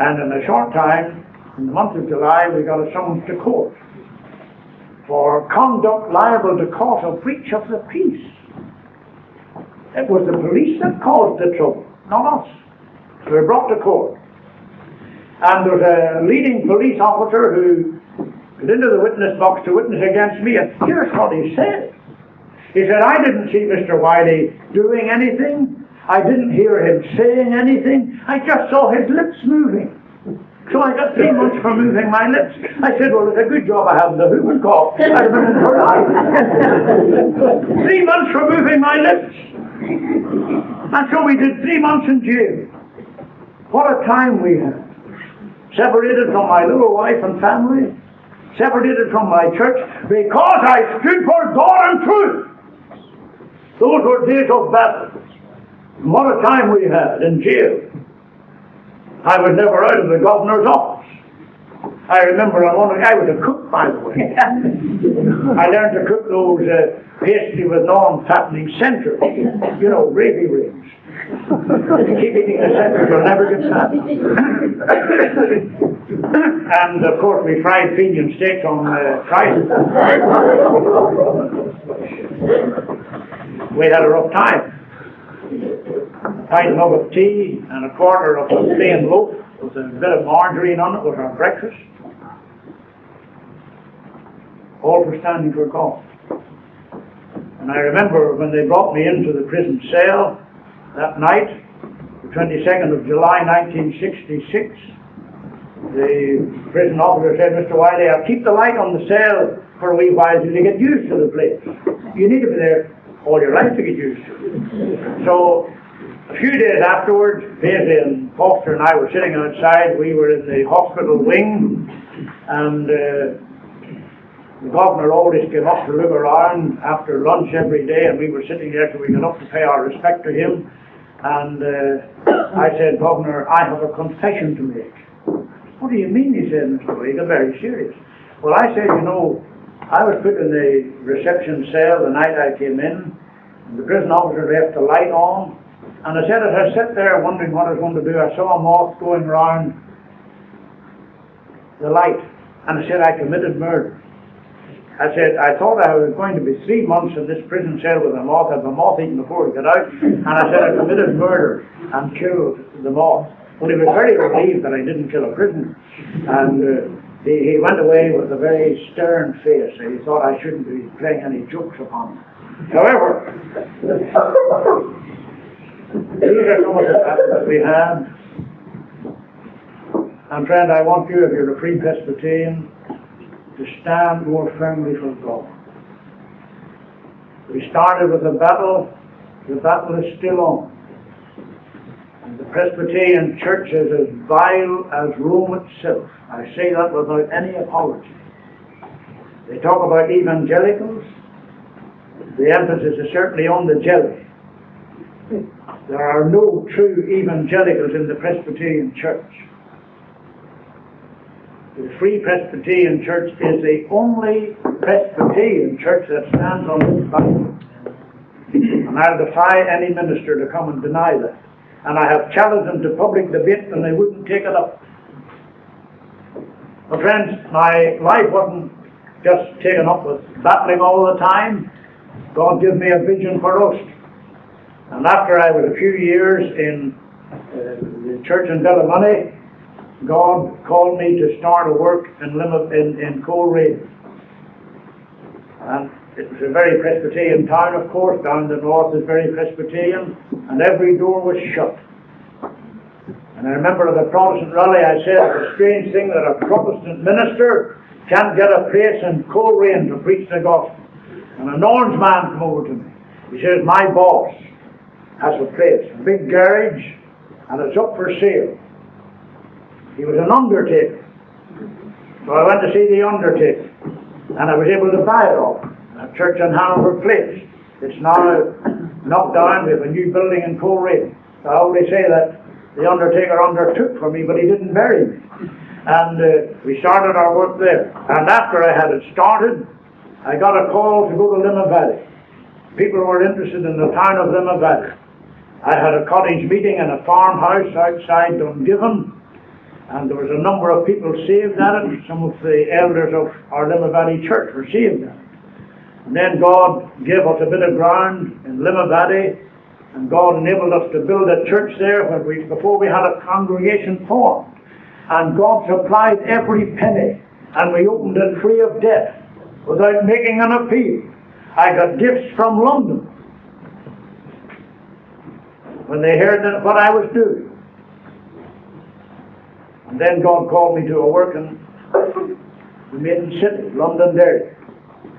And in a short time, in the month of July, we got a summons to court for conduct liable to cause a breach of the peace. It was the police that caused the trouble, not us. So we were brought to court. And there was a leading police officer who went into the witness box to witness against me, and here's what he said. He said, I didn't see Mister Wylie doing anything. I didn't hear him saying anything. I just saw his lips moving. So I got three months for moving my lips. I said, well, it's a good job I haven't the Hoover call. I'd have been in for life. Three months for moving my lips. And so we did three months in jail. What a time we had. Separated from my little wife and family. Separated from my church because I stood for God and truth. Those were days of battle. What a time we had in jail. I was never out of the governor's office. I remember on one occasion, I was a cook, by the way. I learned to cook those uh, pastry with non-fattening centers, you know, gravy rings. You keep eating the centers, you'll never get fat. And of course, we fried Fenian steaks on uh, Friday. We had a rough time. A pint mug of tea and a quarter of a plain loaf with a bit of margarine on it was our breakfast. All for standing for God. And I remember when they brought me into the prison cell that night, the twenty-second of July nineteen sixty-six, the prison officer said, Mister Wylie, I'll keep the light on the cell for a wee while till you get used to the place. You need to be there all your life to get used to it. So a few days afterwards, Paisley and Foster and I were sitting outside. We were in the hospital wing, and uh, the governor always came up to look around after lunch every day, and we were sitting there, so we got up to pay our respect to him. And uh, I said, Governor, I have a confession to make. What do you mean? He said, Mister Wade, very serious. Well, I said, you know, I was put in the reception cell the night I came in, and the prison officer left the light on, and I said, as I sat there wondering what I was going to do, I saw a moth going round the light, and I said, I committed murder. I said, I thought I was going to be three months in this prison cell with a moth, and the moth eaten before I got out, and I said, I committed murder and killed the moth. Well, he was very relieved that I didn't kill a prisoner, and Uh, He, he went away with a very stern face. He thought I shouldn't be playing any jokes upon him. However, these are some of the battles that we had. And friend, I want you, if you're a Free Presbyterian, to stand more firmly for God. We started with a battle. The battle is still on. The Presbyterian Church is as vile as Rome itself. I say that without any apology. They talk about evangelicals. The emphasis is certainly on the jelly. There are no true evangelicals in the Presbyterian Church. The Free Presbyterian Church is the only Presbyterian church that stands on this Bible. And I defy any minister to come and deny that. And I have challenged them to public debate, and they wouldn't take it up. My friends, my life wasn't just taken up with battling all the time. God gave me a vision for us. And after I was a few years in uh, the church in Ballymoney, God called me to start a work in, Lim- in, in Coleraine. And it was a very Presbyterian town, of course. Down the north is very Presbyterian, and every door was shut. And I remember at the Protestant rally, I said, it's a strange thing that a Protestant minister can't get a place in Coleraine to preach the gospel. And an orange man came over to me. He says, my boss has a place, a big garage, and it's up for sale. He was an undertaker. So I went to see the undertaker, and I was able to buy it off. A church on Hanover Place. It's now knocked down. We have a new building in Coleraine. I always say that the undertaker undertook for me, but he didn't bury me. And uh, we started our work there. And after I had it started, I got a call to go to Limavady. People were interested in the town of Limavady. I had a cottage meeting in a farmhouse outside Dungiven, and there was a number of people saved at it. Some of the elders of our Limavady church were saved at it. And then God gave us a bit of ground in Limavady, and God enabled us to build a church there when we, before we had a congregation formed. And God supplied every penny, and we opened it free of debt without making an appeal. I got gifts from London when they heard that what I was doing. And then God called me to a work in the main city, Londonderry.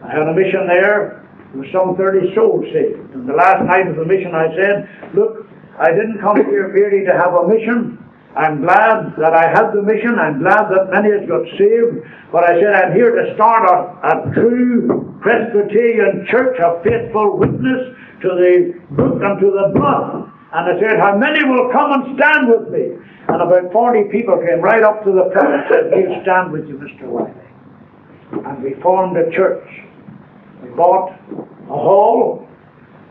I had a mission there. There were some thirty souls saved. And the last night of the mission I said, look, I didn't come here merely to have a mission. I'm glad that I had the mission. I'm glad that many has got saved. But I said, I'm here to start a, a true Presbyterian church, a faithful witness to the book and to the blood. And I said, how many will come and stand with me? And about forty people came right up to the front and said, we'll stand with you, Mister Wylie. And we formed a church. We bought a hall,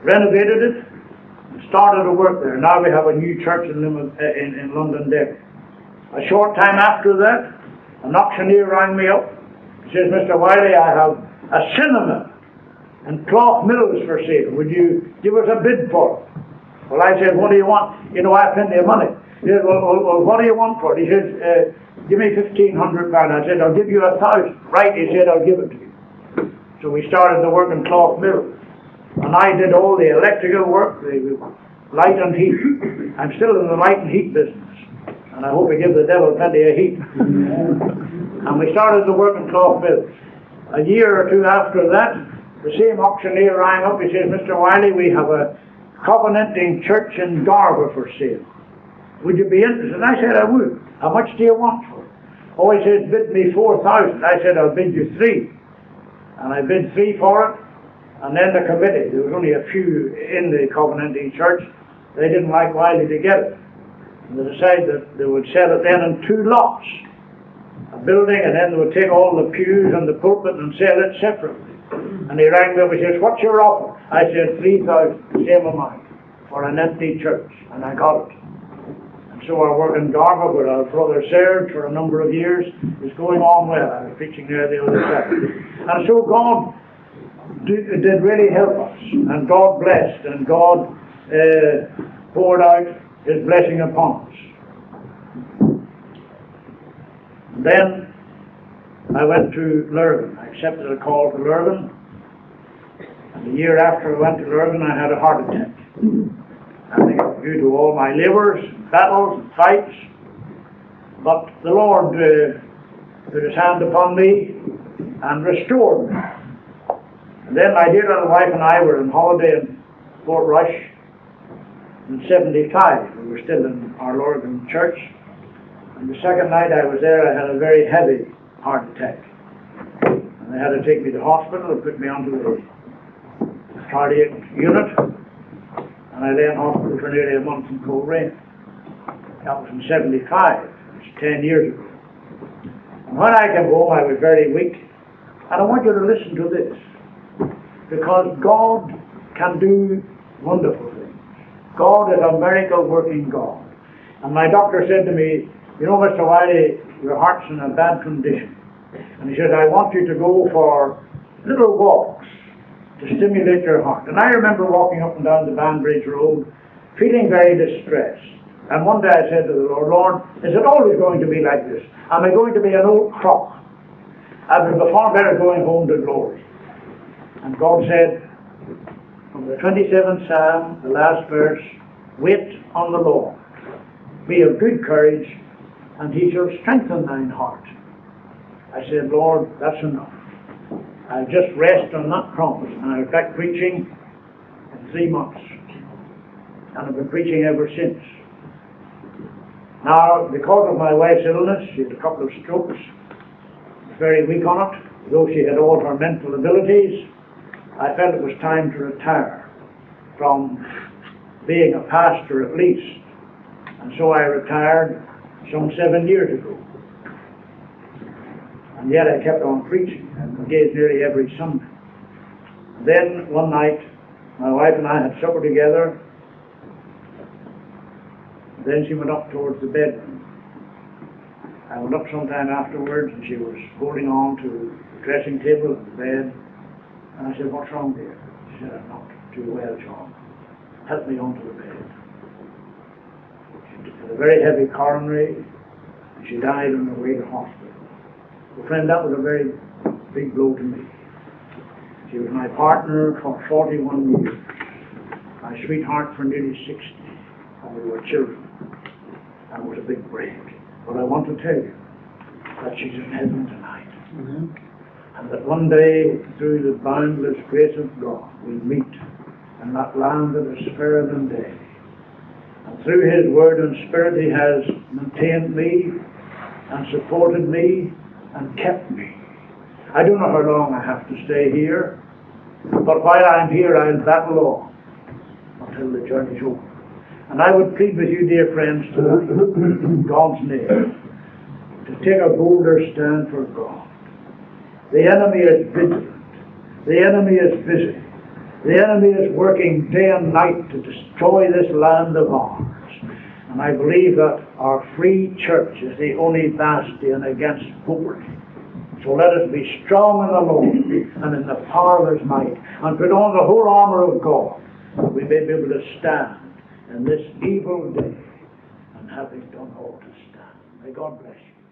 renovated it, and started to work there. Now we have a new church in, in, in Londonderry. A short time after that, an auctioneer rang me up. He says, Mister Wylie, I have a cinema and cloth mills for sale. Would you give us a bid for it? Well, I said, what do you want? You know, I have plenty of money. He said, well, well, well what do you want for it? He said, uh, give me fifteen hundred pounds. I said, I'll give you a thousand. Right, he said, I'll give it to you. So we started the work in cloth mills. And I did all the electrical work, the light and heat. I'm still in the light and heat business. And I hope we give the devil plenty of heat. And we started the work in cloth mills. A year or two after that, the same auctioneer rang up. He says, Mister Wylie, we have a covenanting church in Darby for sale. Would you be interested? And I said, I would. How much do you want for it? Oh, he says, bid me four thousand. I said, I'll bid you three. And I bid three for it. And then the committee, there was only a few in the covenanting church, they didn't like Wylie to get it. And they decided that they would sell it then in two lots, a building, and then they would take all the pews and the pulpit and sell it separately. And he rang me up and says, what's your offer? I said, three thousand, same amount, for an empty church. And I got it. And so I worked in Darby with our brother Serge for a number of years. It was going on well. I was preaching there the other Saturday. And so God did, did really help us. And God blessed. And God uh, poured out His blessing upon us. And then I went to Lurgan. I accepted a call to Lurgan. And the year after I went to Lurgan, I had a heart attack. I think due to all my labours, battles, and fights. But the Lord uh, put His hand upon me and restored me. And then my dear little wife and I were on holiday in Fort Rush in seventy-five. We were still in our Lurgan church. And the second night I was there, I had a very heavy heart attack. And they had to take me to hospital and put me onto the cardiac unit. And I lay in hospital for nearly a month in Coleraine. That was in seventy-five. It was ten years ago. And when I came home, I was very weak. And I want you to listen to this, because God can do wonderful things. God is a miracle-working God. And my doctor said to me, you know, Mister Wylie, your heart's in a bad condition. And he said, I want you to go for little walks to stimulate your heart. And I remember walking up and down the Banbridge Road, feeling very distressed. And one day I said to the Lord, Lord, is it always going to be like this? Am I going to be an old crock? I'd be far better going home to glory. And God said, from the twenty-seventh Psalm, the last verse, wait on the Lord. Be of good courage, and He shall strengthen thine heart. I said, Lord, that's enough. I'll just rest on that promise. And I was back preaching in three months. And I've been preaching ever since. Now, because of my wife's illness, she had a couple of strokes. I was very weak on it. Though she had all her mental abilities, I felt it was time to retire from being a pastor at least. And so I retired some seven years ago. And yet I kept on preaching and engaged nearly every Sunday. Then one night, my wife and I had supper together, then she went up towards the bedroom. I went up sometime afterwards and she was holding on to the dressing table and the bed, and I said, "What's wrong, dear?" She said, "I'm not too well, John. Help me onto the bed." She had a very heavy coronary and she died on her way to hospital. Well, friend, that was a very big blow to me. She was my partner for forty-one years, my sweetheart for nearly sixty, and we were children. That was a big break. But I want to tell you that she's in heaven tonight. Mm-hmm. And that one day, through the boundless grace of God, we'll meet in that land that is fairer than day. And through His Word and Spirit, He has maintained me and supported me and kept me. I don't know how long I have to stay here, but while I'm here, I'll battle on until the journey's over. And I would plead with you, dear friends, tonight, in God's name, to take a bolder stand for God. The enemy is vigilant. The enemy is busy. The enemy is working day and night to destroy this land of ours. And I believe that our free church is the only bastion against poverty. So let us be strong in the Lord and in the power of His might, and put on the whole armour of God, that we may be able to stand in this evil day, and having done all to stand. May God bless you.